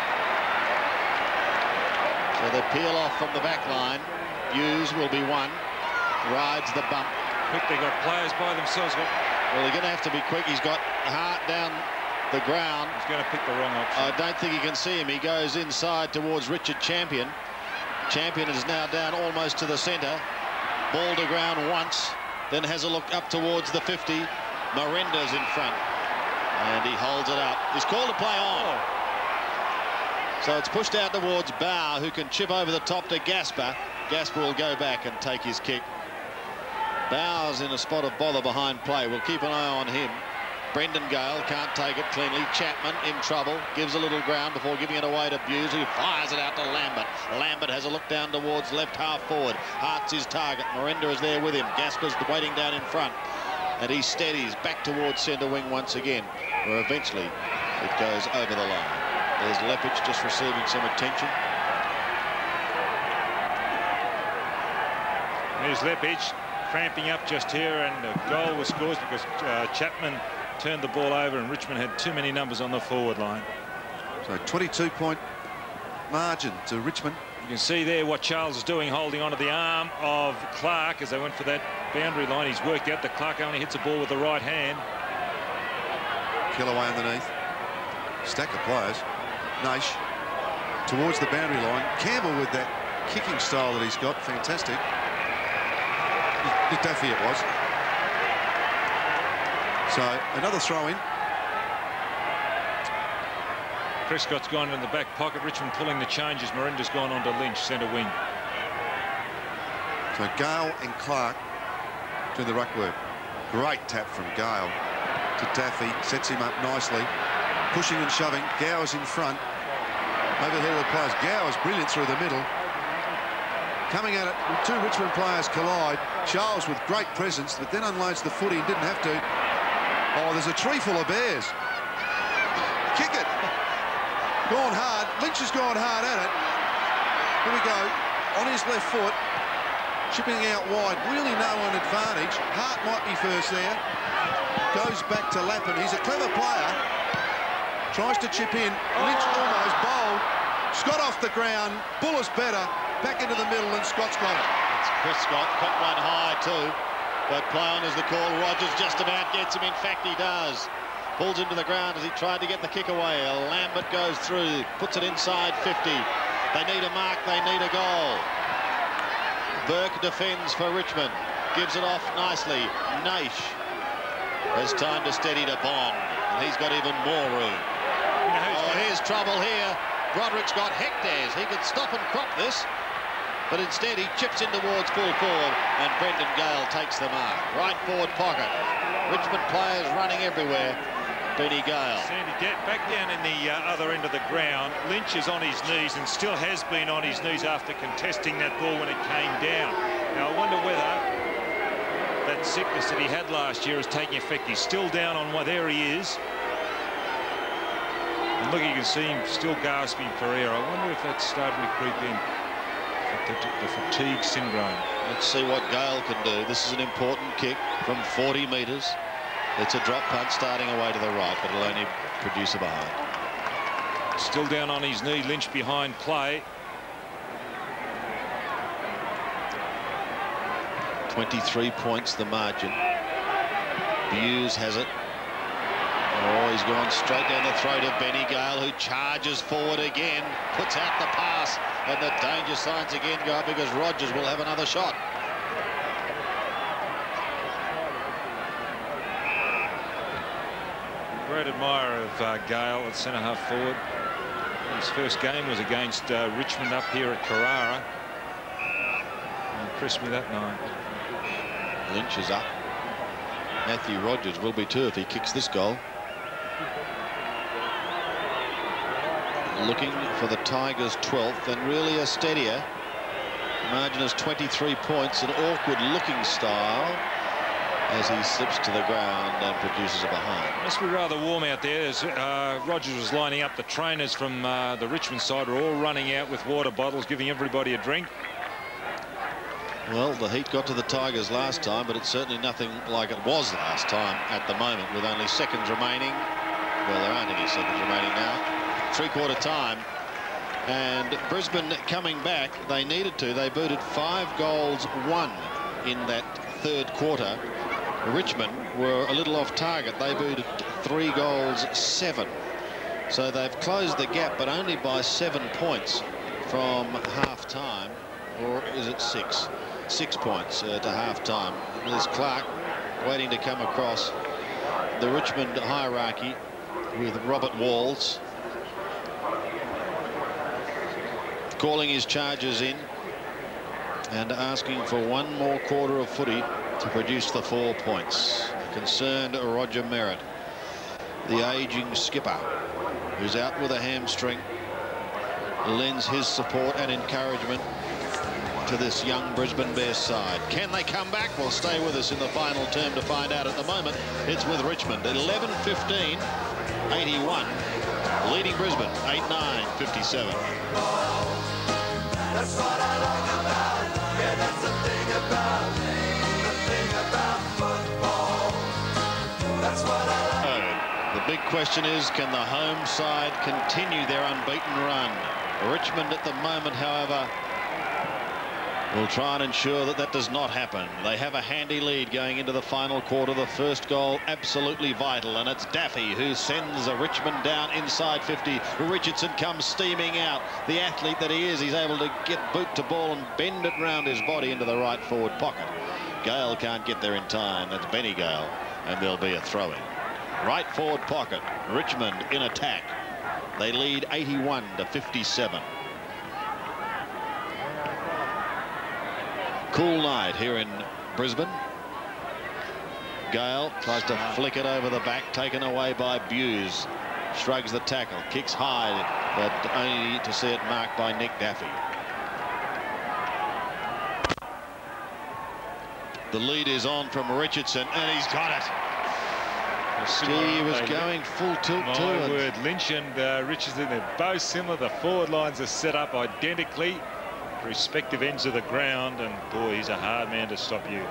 So they peel off from the back line. Hughes will be one. Rides the bump. Quickly got players by themselves. Well, they're going to have to be quick. He's got Hart down the ground. He's going to pick the wrong option. I don't think he can see him. He goes inside towards Richard Champion. Champion is now down almost to the centre. Ball to ground once, then has a look up towards the 50. Miranda's in front, and he holds it up. He's called to play on. So it's pushed out towards Bauer, who can chip over the top to Gaspar. Gaspar will go back and take his kick. Bauer's in a spot of bother behind play. We'll keep an eye on him. Brendan Gale can't take it cleanly. Chapman in trouble. Gives a little ground before giving it away to Buse, who fires it out to Lambert. Lambert has a look down towards left half forward. Hart's his target. Miranda is there with him. Gasper's waiting down in front. And he steadies back towards centre wing once again, where eventually it goes over the line. There's Leppich just receiving some attention. There's Leppich cramping up just here, and a goal was scored because Chapman turned the ball over, and Richmond had too many numbers on the forward line. So 22-point margin to Richmond. You can see there what Charles is doing, holding on to the arm of Clark as they went for that boundary line. He's worked out that Clark only hits the ball with the right hand. Kellaway underneath. Stack of players. Nash towards the boundary line. Campbell with that kicking style that he's got. Fantastic. Nick Daffy it was. So, another throw-in. Prescott's gone in the back pocket. Richmond pulling the changes. Miranda's gone on to Lynch, centre wing. So, Gale and Clark do the ruck work. Great tap from Gale to Daffy. Sets him up nicely. Pushing and shoving. Gowers in front. Overhead of the players. Gowers brilliant through the middle. Coming at it, two Richmond players collide. Charles with great presence, but then unloads the footy and didn't have to. Oh, there's a tree full of Bears. Kick it. Gone hard. Lynch has gone hard at it. Here we go. On his left foot. Chipping out wide. Really no one advantage. Hart might be first there. Goes back to Lappin. He's a clever player. Tries to chip in. Lynch almost bowled. Scott off the ground. Bull is better. Back into the middle, and Scott's got it. It's Chris Scott. Caught one high too. But play on is the call. Rogers just about gets him. In fact, he does. Pulls him to the ground as he tried to get the kick away. Lambert goes through, puts it inside 50. They need a mark, they need a goal. Burke defends for Richmond. Gives it off nicely. Nash has time to steady to Bond. And he's got even more room. You know who's here's trouble here. Broderick's got hectares. He could stop and crop this, but instead he chips in towards full forward, and Brendan Gale takes the mark. Right forward pocket. Richmond players running everywhere. Benny Gale. Sandy, back down in the other end of the ground. Lynch is on his knees, and still has been on his knees after contesting that ball when it came down. Now I wonder whether that sickness that he had last year is taking effect. He's still down on one. There he is. And look, you can see him still gasping for air. I wonder if that's starting to creep in. The fatigue syndrome. Let's see what Gale can do. This is an important kick from 40 metres. It's a drop punt starting away to the right, but it'll only produce a behind. Still down on his knee, Lynch behind play. 23 points the margin. Hughes has it. Oh, he's gone straight down the throat of Benny Gale, who charges forward again, puts out the pass, and the danger signs again go up because Rogers will have another shot. Great admirer of Gale at centre half forward. His first game was against Richmond up here at Carrara. He impressed me that night. Lynch is up. Matthew Rogers will be too if he kicks this goal. Looking for the Tigers 12th, and really a steadier. Margin is 23 points, an awkward looking style as he slips to the ground and produces a behind. Must be rather warm out there as Rogers was lining up. The trainers from the Richmond side were all running out with water bottles, giving everybody a drink. Well, the heat got to the Tigers last time, but it's certainly nothing like it was last time at the moment, with only seconds remaining. Well, there aren't any seconds remaining now. Three-quarter time, and Brisbane coming back. They needed to. They booted 5 goals 1 in that third quarter. Richmond were a little off target. They booted 3 goals 7. So they've closed the gap, but only by 7 points from half-time. Or is it 6? 6 points to half-time. There's Clark waiting to come across the Richmond hierarchy with Robert Walls. Calling his charges in and asking for one more quarter of footy to produce the 4 points. Concerned Roger Merritt, the ageing skipper, who's out with a hamstring, lends his support and encouragement to this young Brisbane Bears side. Can they come back? Well, stay with us in the final term to find out. At the moment, it's with Richmond at 11:15, 81. Leading Brisbane, 8-9-57. That's what I like about it. Yeah, that's the thing about me. The thing about football. That's what I like. The big question is, can the home side continue their unbeaten run? Richmond at the moment, however, will try and ensure that that does not happen. They have a handy lead going into the final quarter. The first goal absolutely vital, and it's Daffy who sends a Richmond down inside 50. Richardson comes steaming out. The athlete that he is, he's able to get boot to ball and bend it round his body into the right forward pocket. Gale can't get there in time. That's Benny Gale, and there'll be a throw-in. Right forward pocket, Richmond in attack. They lead 81-57. Cool night here in Brisbane. Gale tries to flick it over the back, taken away by Buse. Shrugs the tackle, kicks high, but only to see it marked by Nick Daffy. The lead is on from Richardson, and he's got it. Gee, he was going full tilt too. My word, Lynch and Richardson, they're both similar. The forward lines are set up identically. Respective ends of the ground, and boy, he's a hard man to stop you.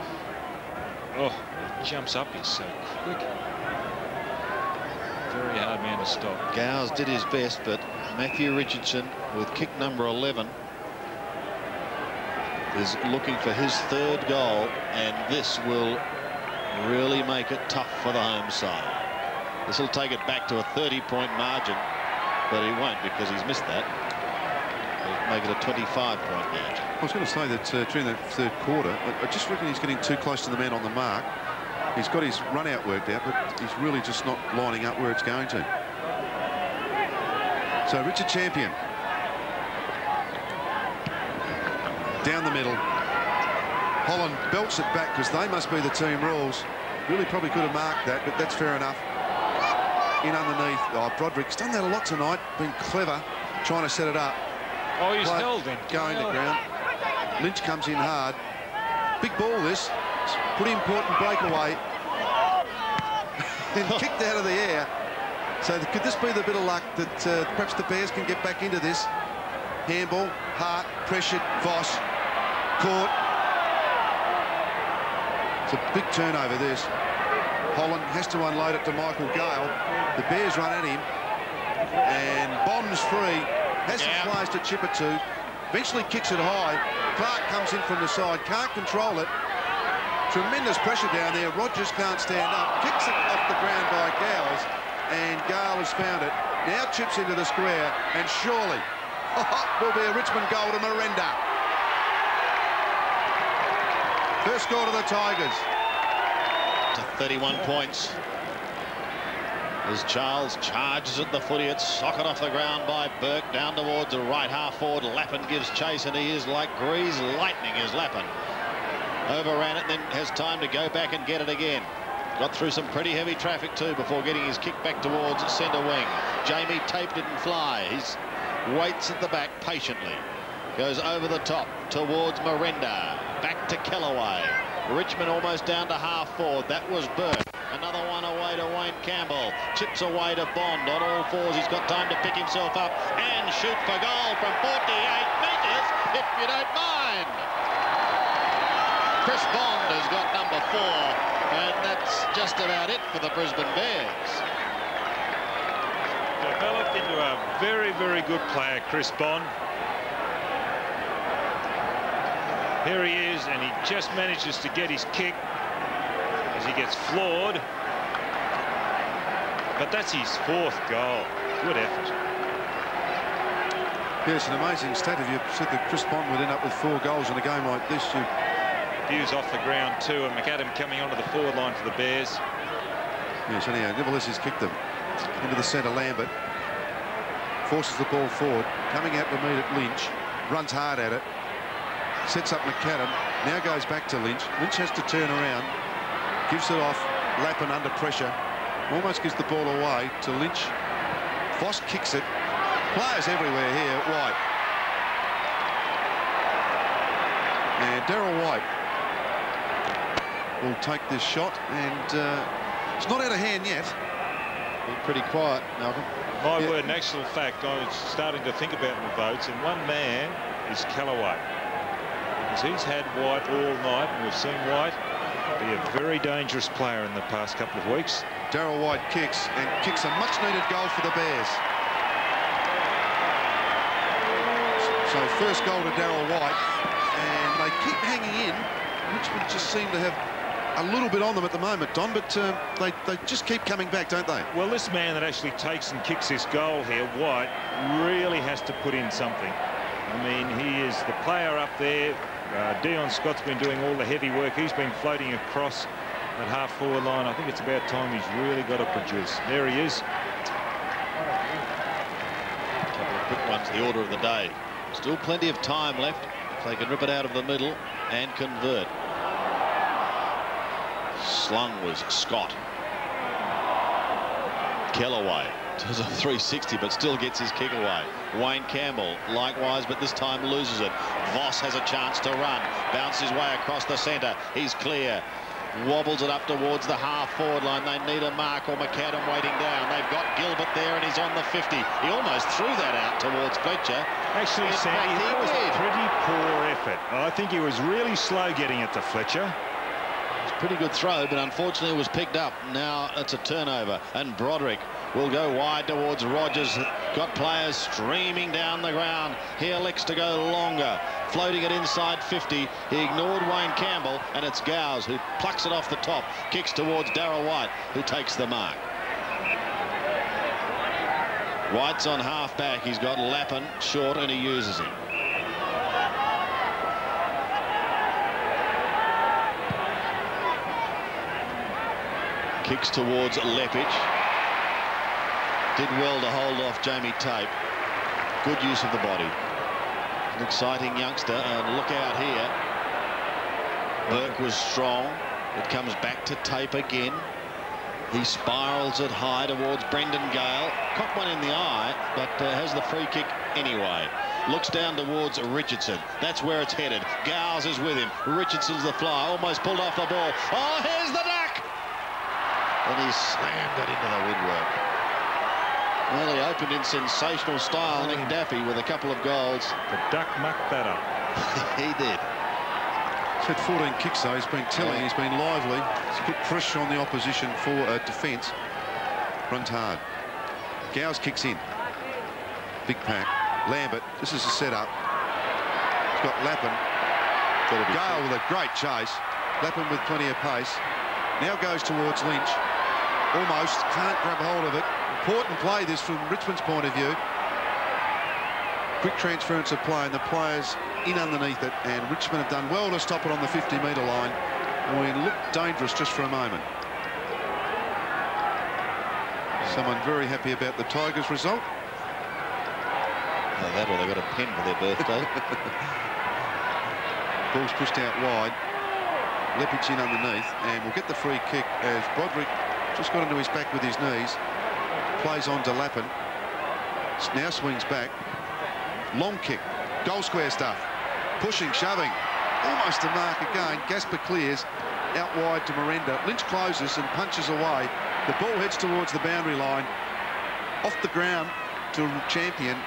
Oh, he jumps up, he's so quick. Very hard man to stop. Gowers did his best, but Matthew Richardson, with kick number 11, is looking for his third goal, and this will really make it tough for the home side. This will take it back to a 30-point margin, but he won't, because he's missed that. Make it a 25-point match. I was going to say that during the third quarter, I just reckon he's getting too close to the man on the mark. He's got his run out worked out, but he's really just not lining up where it's going to. So Richard Champion. Down the middle. Holland belts it back because they must be the team rules. Really probably could have marked that, but that's fair enough. In underneath. Oh, Broderick's done that a lot tonight. Been clever, trying to set it up. Oh, he's held him. Going to ground. Lynch comes in hard. Big ball this. Pretty important breakaway. And kicked out of the air. So could this be the bit of luck that perhaps the Bears can get back into this? Handball, Hart, pressured, Voss, caught. It's a big turnover, this. Holland has to unload it to Michael Gale. The Bears run at him. And Bond's free. Has some players to chip it to. Eventually kicks it high. Clark comes in from the side. Can't control it. Tremendous pressure down there. Rogers can't stand up. Kicks it off the ground by Gowers. And Gale has found it. Now chips into the square, and surely will be a Richmond goal to Miranda. First goal to the Tigers. To 31 points. As Charles charges at the footy, it's socket off the ground by Burke, down towards the right half forward. Lappin gives chase, and he is like grease lightning, is Lappin. Overran it, then has time to go back and get it again. Got through some pretty heavy traffic too before getting his kick back towards centre wing. Jamie Tape didn't fly. He waits at the back patiently. Goes over the top towards Miranda. Back to Kellaway. Richmond almost down to half forward. That was Burke. Another one away to Wayne Campbell. Chips away to Bond on all fours. He's got time to pick himself up and shoot for goal from 48 metres, if you don't mind. Chris Bond has got number 4. And that's just about it for the Brisbane Bears. Developed into a very, very good player, Chris Bond. Here he is, and he just manages to get his kick as he gets floored. But that's his 4th goal. Good effort. Yes, an amazing stat. If you said that Chris Bond would end up with 4 goals in a game like this, you... Hughes off the ground too, and McAdam coming onto the forward line for the Bears. Yes, anyhow, Nicholas has kicked them into the centre. Lambert forces the ball forward, coming out to meet it. Lynch runs hard at it, sets up McAdam, now goes back to Lynch. Lynch has to turn around, gives it off. Lappin under pressure, almost gives the ball away to Lynch. Voss kicks it. Players everywhere here. White, and Darryl White will take this shot, and it's not out of hand yet. Been pretty quiet, Malcolm. My word, an actual fact, I was starting to think about the votes, and one man is Kellaway. Because he's had White all night, and we've seen White be a very dangerous player in the past couple of weeks. Darryl White kicks, and kicks a much-needed goal for the Bears. So first goal to Darryl White, and they keep hanging in. Richmond just seem to have a little bit on them at the moment, Don, but they just keep coming back, don't they? Well, this man that actually takes and kicks this goal here, White, really has to put in something. I mean, he is the player up there. Dion Scott's been doing all the heavy work. He's been floating across that half-forward line. I think it's about time he's really got to produce. There he is. A couple of quick ones, the order of the day. Still plenty of time left if they can rip it out of the middle and convert. Slung was Scott. Kellaway does a 360 but still gets his kick away. Wayne Campbell likewise, but this time loses it. Voss has a chance to run, bounces his way across the centre. He's clear, wobbles it up towards the half forward line. They need a mark or McAdam waiting down. They've got Gilbert there, and he's on the 50. He almost threw that out towards Fletcher. Actually, Sandy, that was a pretty poor effort. I think he was really slow getting it to Fletcher. It was a pretty good throw, but unfortunately it was picked up. Now it's a turnover, and Broderick will go wide towards Rogers. Got players streaming down the ground. He elects to go longer, floating it inside 50. He ignored Wayne Campbell, and it's Gowers who plucks it off the top, kicks towards Darryl White, who takes the mark. White's on half-back. He's got Lappin short, and he uses him. Kicks towards Leppich. Did well to hold off Jamie Tape. Good use of the body. An exciting youngster, and look out here. Burke was strong. It comes back to Tape again. He spirals it high towards Brendan Gale. Caught one in the eye, but has the free kick anyway. Looks down towards Richardson. That's where it's headed. Gowers is with him. Richardson's the fly. Almost pulled off the ball. Oh, here's the duck! And he slammed it into the woodwork. Well, he opened in sensational style. Nick Daffy with a couple of goals. The duck mucked that up. He did. He's had 14 kicks, though. He's been telling. He's been lively. He's put pressure on the opposition for defence. Runs hard. Gowers kicks in. Big pack. Lambert. This is a set-up. He's got Lappin. Gale with a great chase. Lappin with plenty of pace. Now goes towards Lynch. Almost. Can't grab hold of it. Important play, this, from Richmond's point of view. Quick transference of play, and the players in underneath it, and Richmond have done well to stop it on the 50-metre line. And we looked dangerous just for a moment. Someone very happy about the Tigers' result. Oh, that or they got a pen for their birthday. Ball's pushed out wide. Leppich in underneath, and we'll get the free kick as Broderick just got into his back with his knees. Plays on to Lappin. Now swings back. Long kick. Goal square stuff. Pushing, shoving. Almost to mark again. Gaspar clears. Out wide to Miranda. Lynch closes and punches away. The ball heads towards the boundary line. Off the ground to Champion.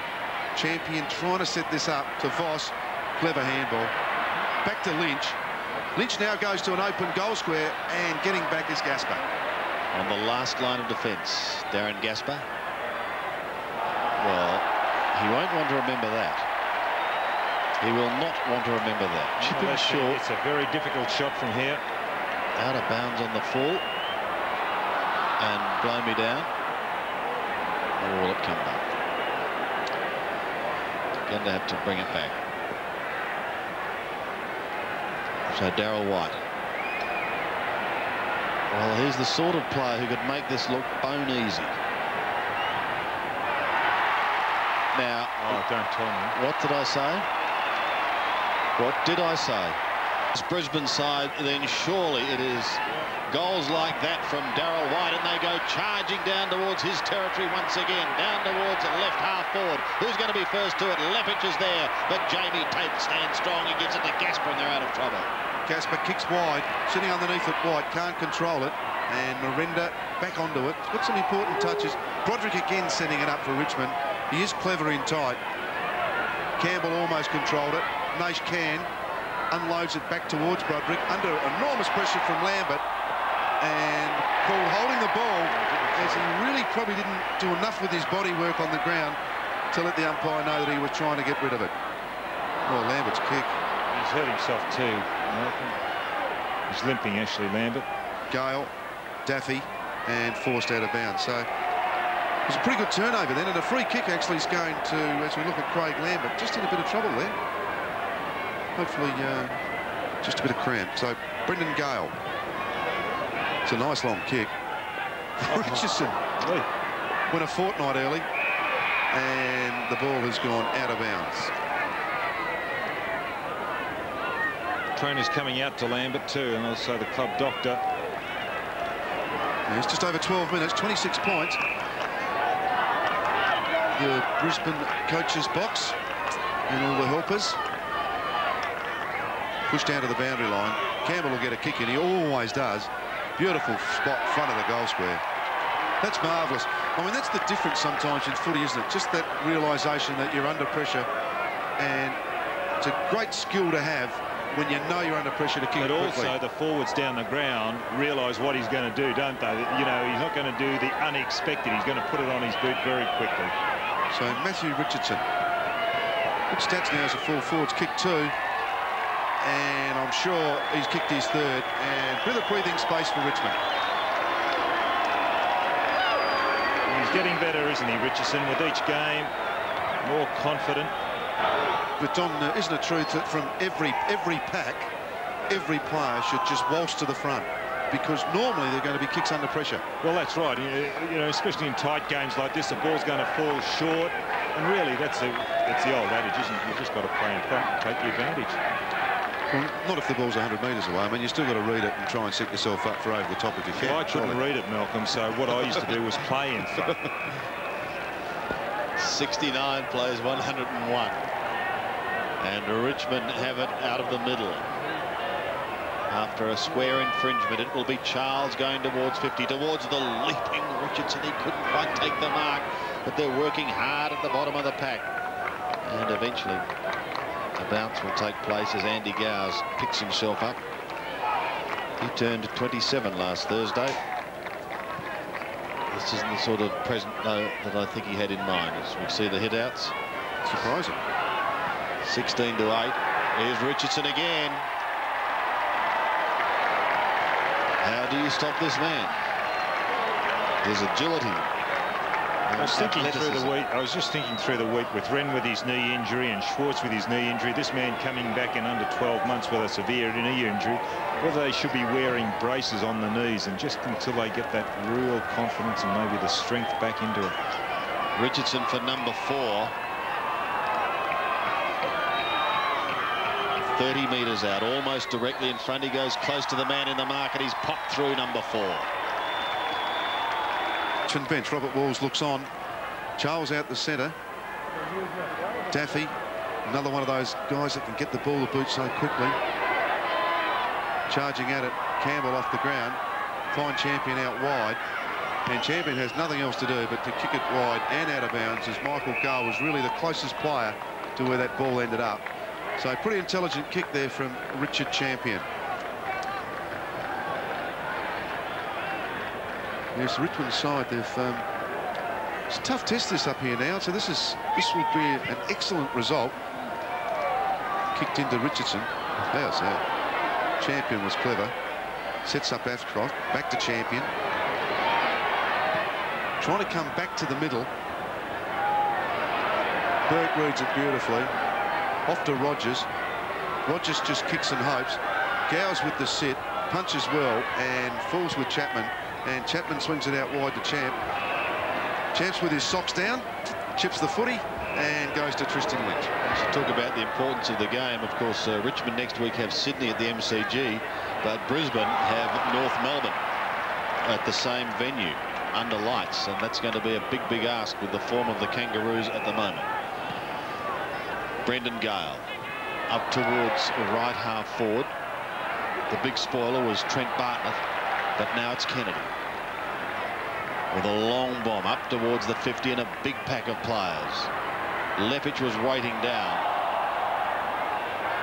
Champion trying to set this up to Voss. Clever handball. Back to Lynch. Lynch now goes to an open goal square, and getting back is Gaspar. On the last line of defence, Darren Gaspar. Well, he won't want to remember that. He will not want to remember that. Chipping short. It's a very difficult shot from here. Out of bounds on the full. And blow me down. Or will it come back? Going to have to bring it back. So Darryl White. Well, he's the sort of player who could make this look bone easy. Now, oh, don't tell me. What did I say? What did I say? It's Brisbane side, then surely it is goals like that from Darryl White, and they go charging down towards his territory once again, down towards the left half forward. Who's going to be first to it? Leppich is there, but Jamie Tape stands strong. He gives it to Gaspar, and they're out of trouble. Gaspar kicks wide, sitting underneath it. White can't control it, and Miranda back onto it. Got some important touches. Broderick again sending it up for Richmond. He is clever in tight. Campbell almost controlled it. Naish can unloads it back towards Broderick under enormous pressure from Lambert, and called holding the ball as he really probably didn't do enough with his body work on the ground to let the umpire know that he was trying to get rid of it. Oh, Lambert's kick. He's hurt himself too. He's limping, actually, Lambert. Gale, Daffy, and forced out of bounds. So it was a pretty good turnover then, and a free kick actually is going to, as we look at Craig Lambert, just in a bit of trouble there. Hopefully, just a bit of cramp. So, Brendan Gale. It's a nice long kick. Oh, Richardson went a fortnight early, and the ball has gone out of bounds. Trainer's coming out to Lambert too, and also the club doctor. Yeah, it's just over 12 minutes, 26 points. The Brisbane coach's box and all the helpers. Pushed down to the boundary line. Campbell will get a kick in. He always does. Beautiful spot in front of the goal square. That's marvellous. I mean, that's the difference sometimes in footy, isn't it? Just that realisation that you're under pressure, and it's a great skill to have when you know you're under pressure to kick it quickly. But also the forwards down the ground realise what he's going to do, don't they? You know, he's not going to do the unexpected. He's going to put it on his boot very quickly. So Matthew Richardson. Good stats now as a full forwards. Kick two. And I'm sure he's kicked his third, and a bit of breathing space for Richmond. He's getting better, isn't he, Richardson, with each game, more confident. But Don, isn't it truth that from every pack, every player should just waltz to the front? Because normally they're going to be kicks under pressure. Well, that's right. You know, especially in tight games like this, the ball's going to fall short. And really, that's the old adage, isn't it? You've just got to play and play and take the advantage. Well, not if the ball's 100 metres away. I mean, you've still got to read it and try and set yourself up for over the top if you can. Well, I couldn't read it, Malcolm, so what I used to do was play in front. 69 plays 101. And Richmond have it out of the middle. After a square infringement, it will be Charles going towards 50, towards the leaping Richardson. He couldn't quite take the mark, but they're working hard at the bottom of the pack. And eventually, a bounce will take place as Andy Gowers picks himself up. He turned 27 last Thursday. This isn't the sort of present, though, that I think he had in mind. As we see the hit-outs. Surprising. 16 to 8. Here's Richardson again. How do you stop this man? There's agility. I was thinking through the week. I was just thinking through the week with Wren with his knee injury and Schwartz with his knee injury. This man coming back in under 12 months with a severe knee injury. Whether they should be wearing braces on the knees and just until they get that real confidence and maybe the strength back into it. Richardson for number 4. 30 metres out, almost directly in front. He goes close to the man in the market. He's popped through number 4. Richmond bench, Robert Walls looks on. Charles out the centre. Daffy, another one of those guys that can get the ball to boot so quickly. Charging at it, Campbell off the ground. Find Champion out wide. And Champion has nothing else to do but to kick it wide and out of bounds, as Michael Gale was really the closest player to where that ball ended up. So pretty intelligent kick there from Richard Champion. Yes, Richmond side, they've it's a tough test this up here now, so this will be an excellent result. Kicked into Richardson. How's that? Champion was clever. Sets up Ashcroft, back to Champion. Trying to come back to the middle. Burke reads it beautifully. Off to Rogers. Rogers just kicks and hopes. Gowers with the sit, punches well, and falls with Chapman. And Chapman swings it out wide to Champ. Champ's with his socks down, chips the footy, and goes to Tristan Lynch. We should talk about the importance of the game. Of course, Richmond next week have Sydney at the MCG, but Brisbane have North Melbourne at the same venue under lights, and that's going to be a big, big ask with the form of the Kangaroos at the moment. Brendan Gale up towards the right half forward. The big spoiler was Trent Bartlett, but now it's Kennedy with a long bomb up towards the 50 and a big pack of players. Leppich was waiting down.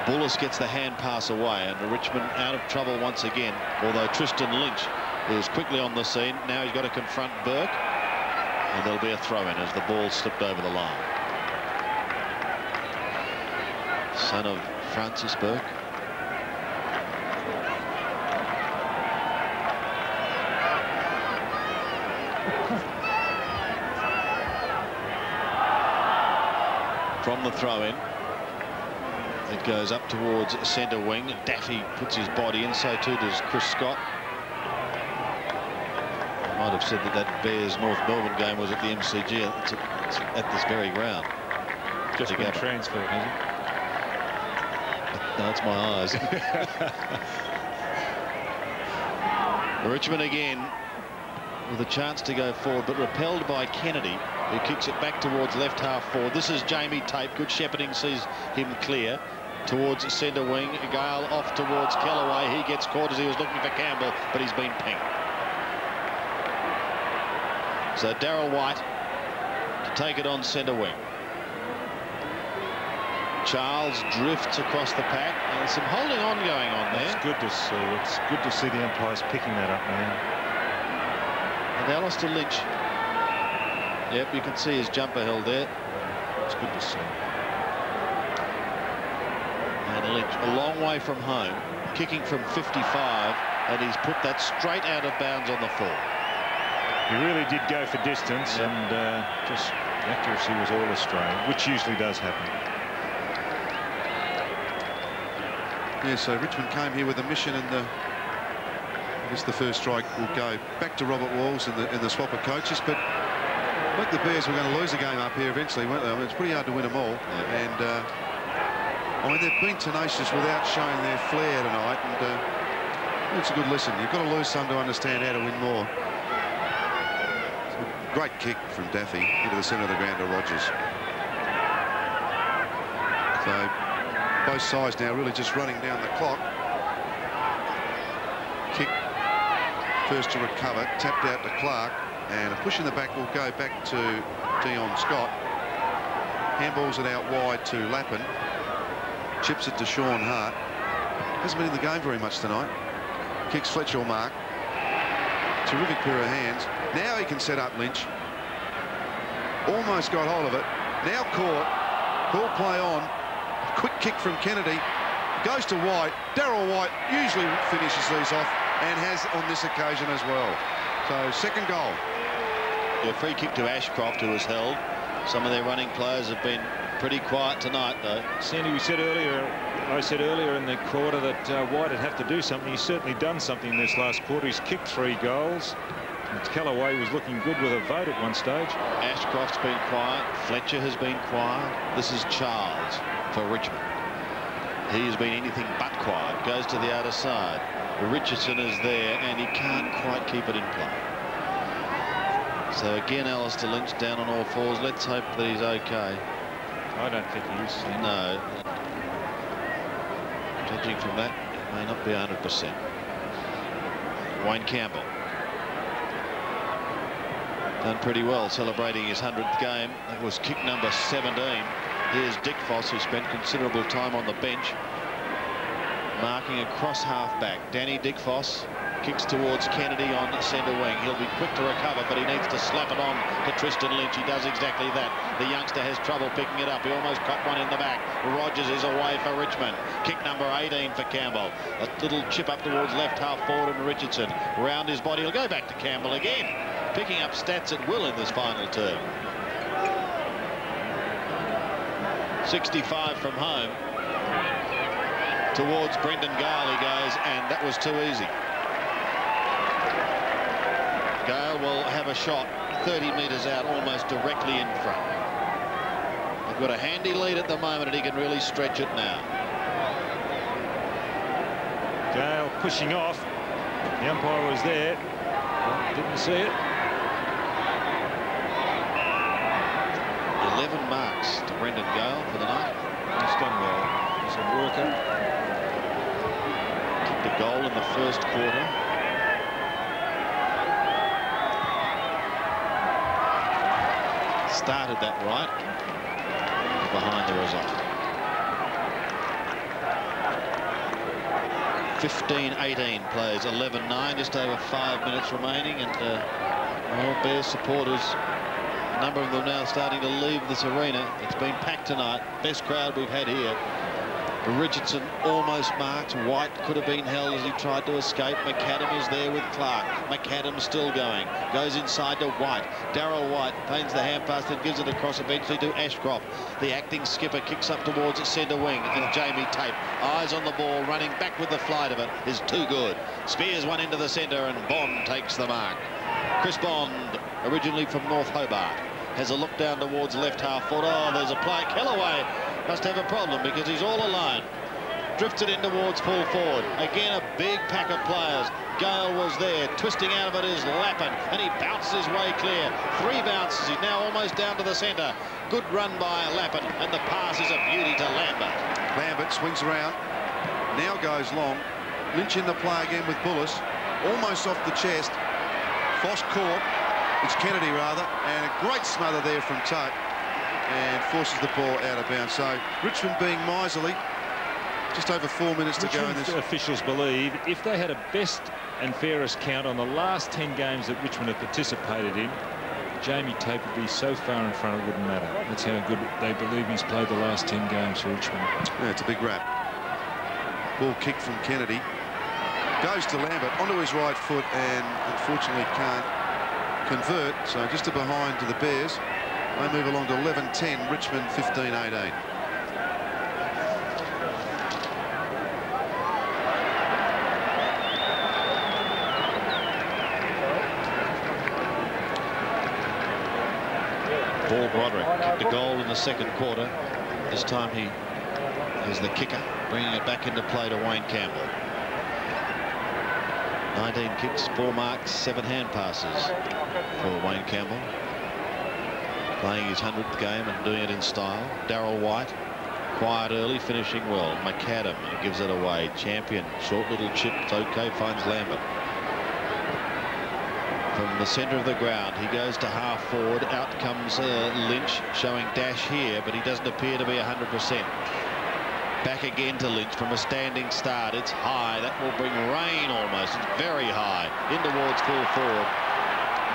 Bullis gets the hand pass away, and Richmond out of trouble once again, although Tristan Lynch is quickly on the scene. Now he's got to confront Burke, and there'll be a throw-in as the ball slipped over the line. Son of Francis Burke. From the throw-in, it goes up towards centre wing. Daffy puts his body in, so too does Chris Scott. I might have said that that Bears-North Melbourne game was at the MCG. It's at this very ground. Just been transferred, hasn't it? No, it's my eyes. Richmond again with a chance to go forward, but repelled by Kennedy, who kicks it back towards left half forward. This is Jamie Tape. Good shepherding, sees him clear towards centre wing. Gale off towards Kellaway. He gets caught as he was looking for Campbell, but he's been pinged. So Darryl White to take it on centre wing. Charles drifts across the pack, and some holding on going on there. It's good to see. It's good to see the umpires picking that up now. And Alistair Lynch. Yep, you can see his jumper held there. It's good to see. And Lynch, a long way from home, kicking from 55, and he's put that straight out of bounds on the floor. He really did go for distance, yep. And just accuracy was all astray, which usually does happen. Yeah, so Richmond came here with a mission, and I guess the first strike will go back to Robert Walls and the swap of coaches, but I think the Bears were going to lose a game up here eventually, weren't they? I mean, it's pretty hard to win them all. Yeah. And, I mean, they've been tenacious without showing their flair tonight. And it's a good lesson. You've got to lose some to understand how to win more. Great kick from Daffy into the centre of the ground to Rogers. So both sides now really just running down the clock. Kick first to recover, tapped out to Clark. And a push in the back will go back to Dion Scott. Handballs it out wide to Lappin. Chips it to Sean Hart. Hasn't been in the game very much tonight. Kicks Fletcher or Mark. Terrific pair of hands. Now he can set up Lynch. Almost got hold of it. Now caught. Ball play on. Quick kick from Kennedy. Goes to White. Darryl White usually finishes these off and has on this occasion as well. So second goal. Yeah, free kick to Ashcroft, who was held. Some of their running players have been pretty quiet tonight, though. Sandy, I said earlier in the quarter that White would have to do something. He's certainly done something in this last quarter. He's kicked 3 goals. And Kellaway was looking good with a vote at one stage. Ashcroft's been quiet. Fletcher has been quiet. This is Charles for Richmond. He has been anything but quiet. Goes to the outer side. Richardson is there, and he can't quite keep it in play. So again, Alistair Lynch down on all fours. Let's hope that he's okay. I don't think he is. No. Judging from that, it may not be 100%. Wayne Campbell. Done pretty well celebrating his 100th game. That was kick number 17. Here's Dickfos, who spent considerable time on the bench. Marking across half-back. Danny Dickfos. Kicks towards Kennedy on centre wing. He'll be quick to recover, but he needs to slap it on to Tristan Lynch. He does exactly that. The youngster has trouble picking it up. He almost caught one in the back. Rogers is away for Richmond. Kick number 18 for Campbell. A little chip up towards left half forward, and Richardson round his body. He'll go back to Campbell again. Picking up stats at will in this final term. 65 from home. Towards Brendan Gale he goes, and that was too easy. Gale will have a shot 30 metres out, almost directly in front. They've got a handy lead at the moment, and he can really stretch it now. Gale pushing off. The umpire was there. Didn't see it. 11 marks to Brendan Gale for the night. He's done well. He's a worker. Kicked a goal in the first quarter. Started that right, behind the result. 15-18 plays 11-9, just over 5 minutes remaining, and all Bears supporters, a number of them now starting to leave this arena. It's been packed tonight, best crowd we've had here. Richardson almost marked. White could have been held as he tried to escape. McAdam is there with Clark. McAdam still going. Goes inside to White. Darryl White pains the hand pass and gives it across eventually to Ashcroft. The acting skipper kicks up towards the centre wing, and Jamie Tape, eyes on the ball, running back with the flight of it, is too good. Spears one into the centre, and Bond takes the mark. Chris Bond, originally from North Hobart, has a look down towards left half forward. Oh, there's a play. Kellaway must have a problem because he's all alone. Drifted in towards full forward. Again, a big pack of players. Gale was there. Twisting out of it is Lappin, and he bounces his way clear. 3 bounces. He's now almost down to the centre. Good run by Lappin, and the pass is a beauty to Lambert. Lambert swings around. Now goes long. Lynch in the play again with Bullis. Almost off the chest. Voss caught. It's Kennedy, rather. And a great smother there from Tate, and forces the ball out of bounds. So Richmond being miserly, just over 4 minutes to go in this. Officials believe if they had a best and fairest count on the last 10 games that Richmond have participated in, Jamie Tape would be so far in front it wouldn't matter. That's how good they believe he's played the last 10 games for Richmond. Yeah, it's a big rap. Ball kick from Kennedy. Goes to Lambert onto his right foot, and unfortunately can't convert. So just a behind to the Bears. They move along to 11-10, Richmond 15-18. Paul Broderick kicked a goal in the second quarter. This time he is the kicker, bringing it back into play to Wayne Campbell. 19 kicks, 4 marks, 7 hand passes for Wayne Campbell. Playing his 100th game and doing it in style. Darryl White, quiet early, finishing well. McAdam gives it away. Champion, short little chip, it's okay, finds Lambert. From the centre of the ground, he goes to half forward. Out comes Lynch, showing dash here, but he doesn't appear to be 100%. Back again to Lynch from a standing start. It's high. That will bring rain almost. It's very high. In towards full forward.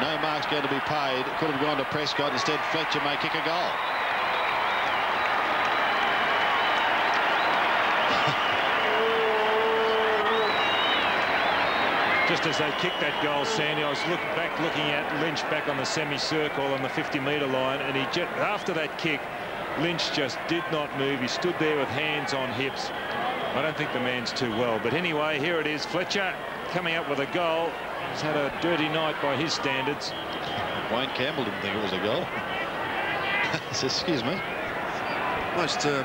No mark's going to be paid. Could have gone to Prescott. Instead, Fletcher may kick a goal. Just as they kicked that goal, Sandy, I was looking at Lynch back on the semicircle on the 50-metre line, and he just, after that kick, Lynch just did not move. He stood there with hands on hips. I don't think the man's too well. But anyway, here it is. Fletcher coming up with a goal. He's had a dirty night by his standards. Wayne Campbell didn't think it was a goal. Excuse me.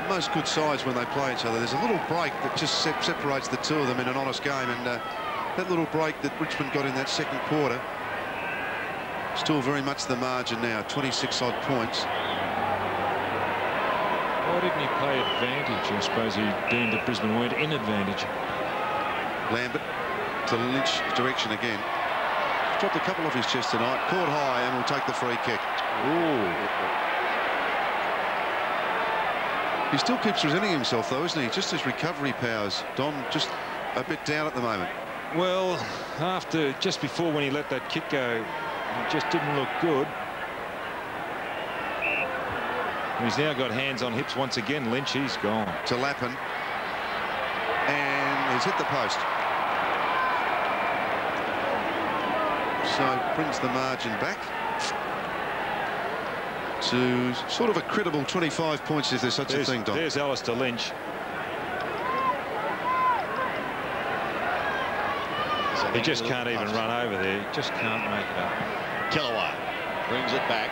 Most good sides, when they play each other, there's a little break that just separates the two of them in an honest game. And that little break that Richmond got in that second quarter, still very much the margin now, 26 odd points. Why didn't he play advantage? I suppose he deemed that Brisbane weren't in advantage. Lambert to Lynch direction again. Dropped a couple off his chest tonight. Caught high and will take the free kick. Ooh. He still keeps resenting himself though, isn't he? Just his recovery powers. Don just a bit down at the moment. Well, after just before when he let that kick go, it just didn't look good. He's now got hands on hips once again. Lynch, he's gone. To Lappin. And he's hit the post. So brings the margin back to sort of a credible 25 points, if there's such a thing, Don. There's Alistair Lynch. So he just can't even run over there. Just can't make it up. Kellaway brings it back.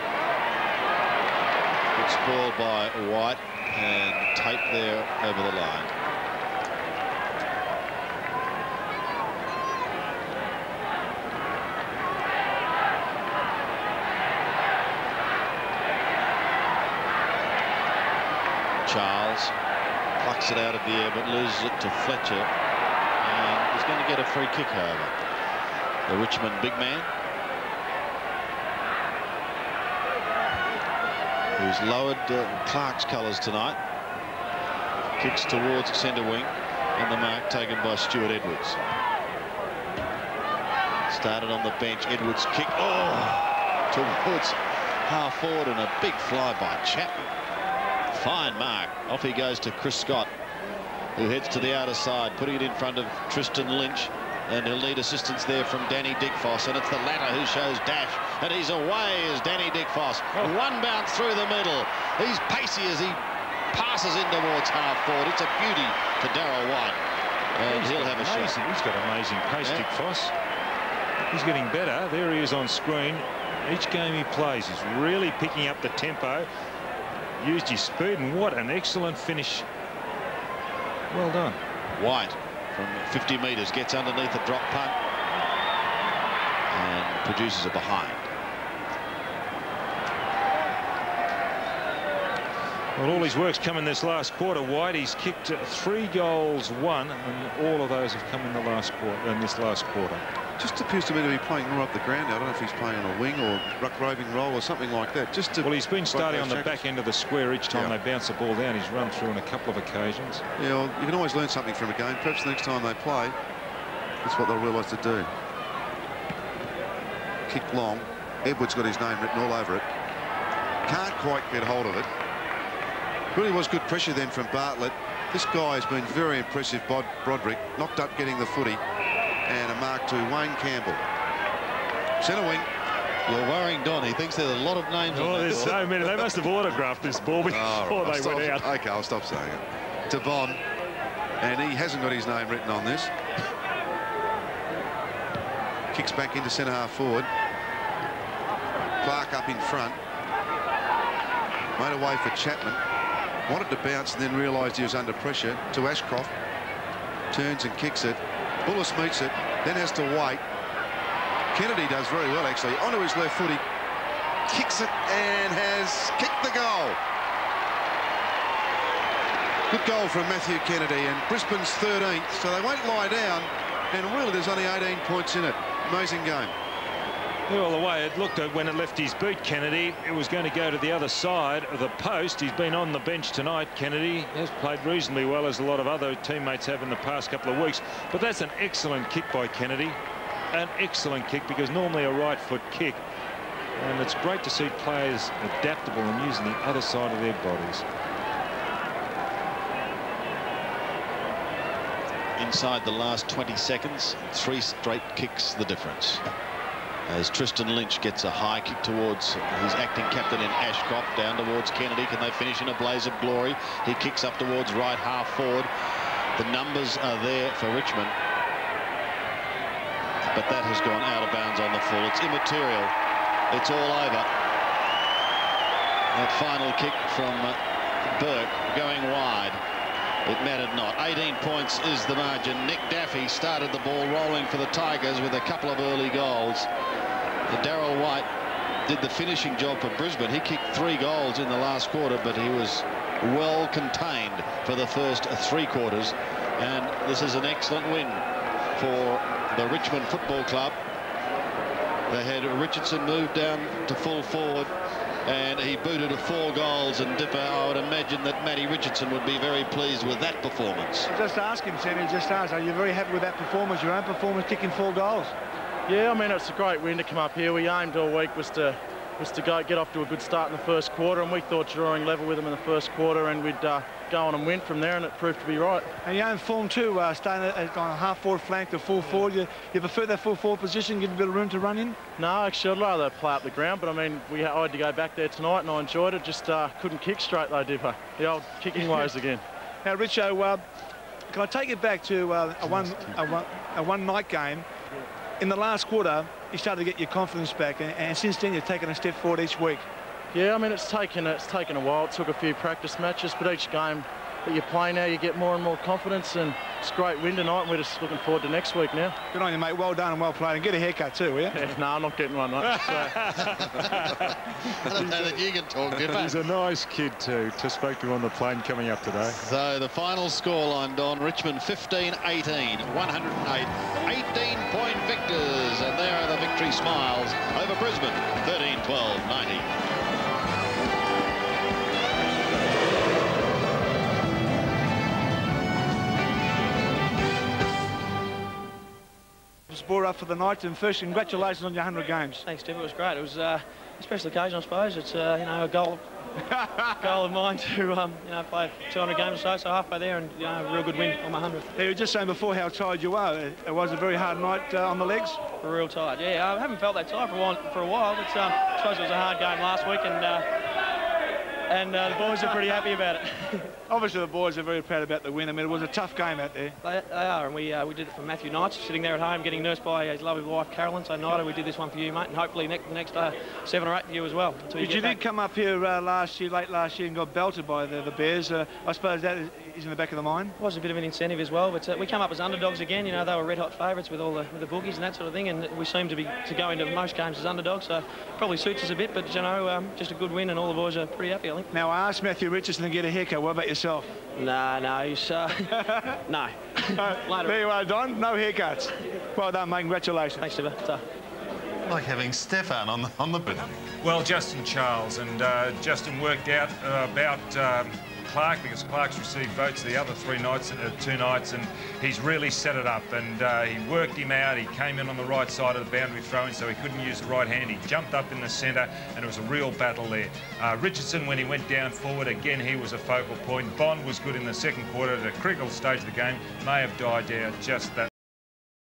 Spoiled by White and Tape there over the line. Charles plucks it out of the air but loses it to Fletcher, and he's going to get a free kick, however. The Richmond big man, who's lowered Clark's colours tonight. Kicks towards centre wing, and the mark taken by Stuart Edwards. Started on the bench, Edwards kick, oh, towards half forward, and a big fly by Chapman. Fine mark. Off he goes to Chris Scott, who heads to the outer side, putting it in front of Tristan Lynch, and he'll need assistance there from Danny Dickfos, and it's the latter who shows dash, and he's away as Danny Dickfos. One bounce through the middle. He's pacey as he passes in towards half forward. It's a beauty to Darryl White, and he'll have a shot. He's got amazing pace, yeah. Dickfos. He's getting better. There he is on screen. Each game he plays, he's really picking up the tempo. Used his speed, and what an excellent finish. Well done. White, from 50 metres, gets underneath a drop punt and produces a behind. Well, all his work's come in this last quarter. Whitey's kicked 3 goals, 1, and all of those have come in the last quarter. Just appears to me to be playing more up the ground. I don't know if he's playing on a wing or ruck roving roll or something like that. Just to, well, he's been starting on the back end of the square each time they bounce the ball down. He's run through on a couple of occasions. Yeah, well, you can always learn something from a game. Perhaps the next time they play, that's what they'll realise to do. Kick long. Edwards got his name written all over it. Can't quite get hold of it. Really was good pressure then from Bartlett. This guy has been very impressive. Broderick knocked up getting the footy. And a mark to Wayne Campbell. Centre wing. You're worrying, Don. He thinks there's a lot of names on that. There's so many. They must have autographed this ball before they went out. OK, I'll stop saying it. To Bond. And he hasn't got his name written on this. Kicks back into centre half forward. Clark up in front. Made away for Chapman. Wanted to bounce and then realised he was under pressure. To Ashcroft. Turns and kicks it. Bullis meets it. Then has to wait. Kennedy does very well, actually. Onto his left foot. He kicks it and has kicked the goal. Good goal from Matthew Kennedy, and Brisbane's 13th, so they won't lie down, and really there's only 18 points in it. Amazing game. Well, the way it looked at when it left his boot, Kennedy, it was going to go to the other side of the post. He's been on the bench tonight, Kennedy. Has played reasonably well, as a lot of other teammates have in the past couple of weeks. But that's an excellent kick by Kennedy. An excellent kick, because normally a right foot kick. And it's great to see players adaptable and using the other side of their bodies. Inside the last 20 seconds, 3 straight kicks the difference. As Tristan Lynch gets a high kick towards his acting captain in Ashcroft, down towards Kennedy. Can they finish in a blaze of glory? He kicks up towards right half forward. The numbers are there for Richmond. But that has gone out of bounds on the full. It's immaterial. It's all over. That final kick from Burke going wide. It mattered not. 18 points is the margin. Nick Daffy started the ball rolling for the Tigers with a couple of early goals. Darryl White did the finishing job for Brisbane. He kicked 3 goals in the last quarter, but he was well contained for the first 3 quarters. And this is an excellent win for the Richmond Football Club. They had Richardson moved down to full forward, and he booted 4 goals. And Dipper, I would imagine that Matty Richardson would be very pleased with that performance. Just ask him, Sam, just ask, are you very happy with that performance, your own performance, kicking 4 goals? Yeah, I mean, it's a great win to come up here. We aimed all week was to go get off to a good start in the first quarter, and we thought drawing level with them in the first quarter, and we'd go on and win from there, and it proved to be right. And your own form too, starting on a half-forward flank to full-forward. You prefer that full-forward position, give a bit of room to run in? No, actually, I'd rather play up the ground, but I mean, I had to go back there tonight, and I enjoyed it. Just couldn't kick straight though, Dipper. The old kicking ways again. Now, Richo, can I take it back to a one-night game? In the last quarter, you started to get your confidence back, and since then you've taken a step forward each week. Yeah, I mean, it's taken a while. It took a few practice matches, but each game that you play now, you get more and more confidence, and it's a great win tonight, and we're just looking forward to next week now. Good on you, mate. Well done and well played. And get a haircut too, will you? Yeah, no, I'm not getting one, mate. So. I don't know that you can talk, Dipper. He's a nice kid too. Just spoke to him on the plane coming up today. So the final scoreline, Don, Richmond 15-18, 108, 18 points. Victors, and there are the victory smiles over Brisbane, 13-12-90. Just brought up for the night, and first, congratulations on your 100 games. Thanks, Tim. It was great. It was a special occasion, I suppose. It's you know, a goal of mine to you know, play 200 games or so, halfway there, and you know, a real good win on my 100th. You were just saying before how tired you were. It was a very hard night on the legs. Real tired, yeah. I haven't felt that tired for a while. But I suppose it was a hard game last week, and the boys are pretty happy about it. Obviously, the boys are very proud about the win. I mean, it was a tough game out there. They are, and we did it for Matthew Knight, sitting there at home, getting nursed by his lovely wife, Carolyn. So, Knight, we did this one for you, mate, and hopefully the next 7 or 8 for you as well. Did you come up here late last year, and got belted by the Bears? I suppose that is in the back of the mind. It was a bit of an incentive as well, but we came up as underdogs again. You know, they were red-hot favourites with all the boogies and that sort of thing, and we seem to go into most games as underdogs, so probably suits us a bit, but, you know, just a good win, and all the boys are pretty happy, I think. Now, I asked Matthew Richardson to get a haircut. What about yourself? No, he's... no. There you are, Don. No haircuts. Well done, mate. Congratulations. Thanks, Stefan. Like having Stefan on the bit. Well, Justin Charles. And Justin worked out about... Clark, because Clark's received votes the other 2 nights, and he's really set it up, and he worked him out. He came in on the right side of the boundary throw-in, so he couldn't use the right hand. He jumped up in the centre, and it was a real battle there. Richardson, when he went down forward, again, he was a focal point. Bond was good in the second quarter. At a critical stage of the game, may have died out just that.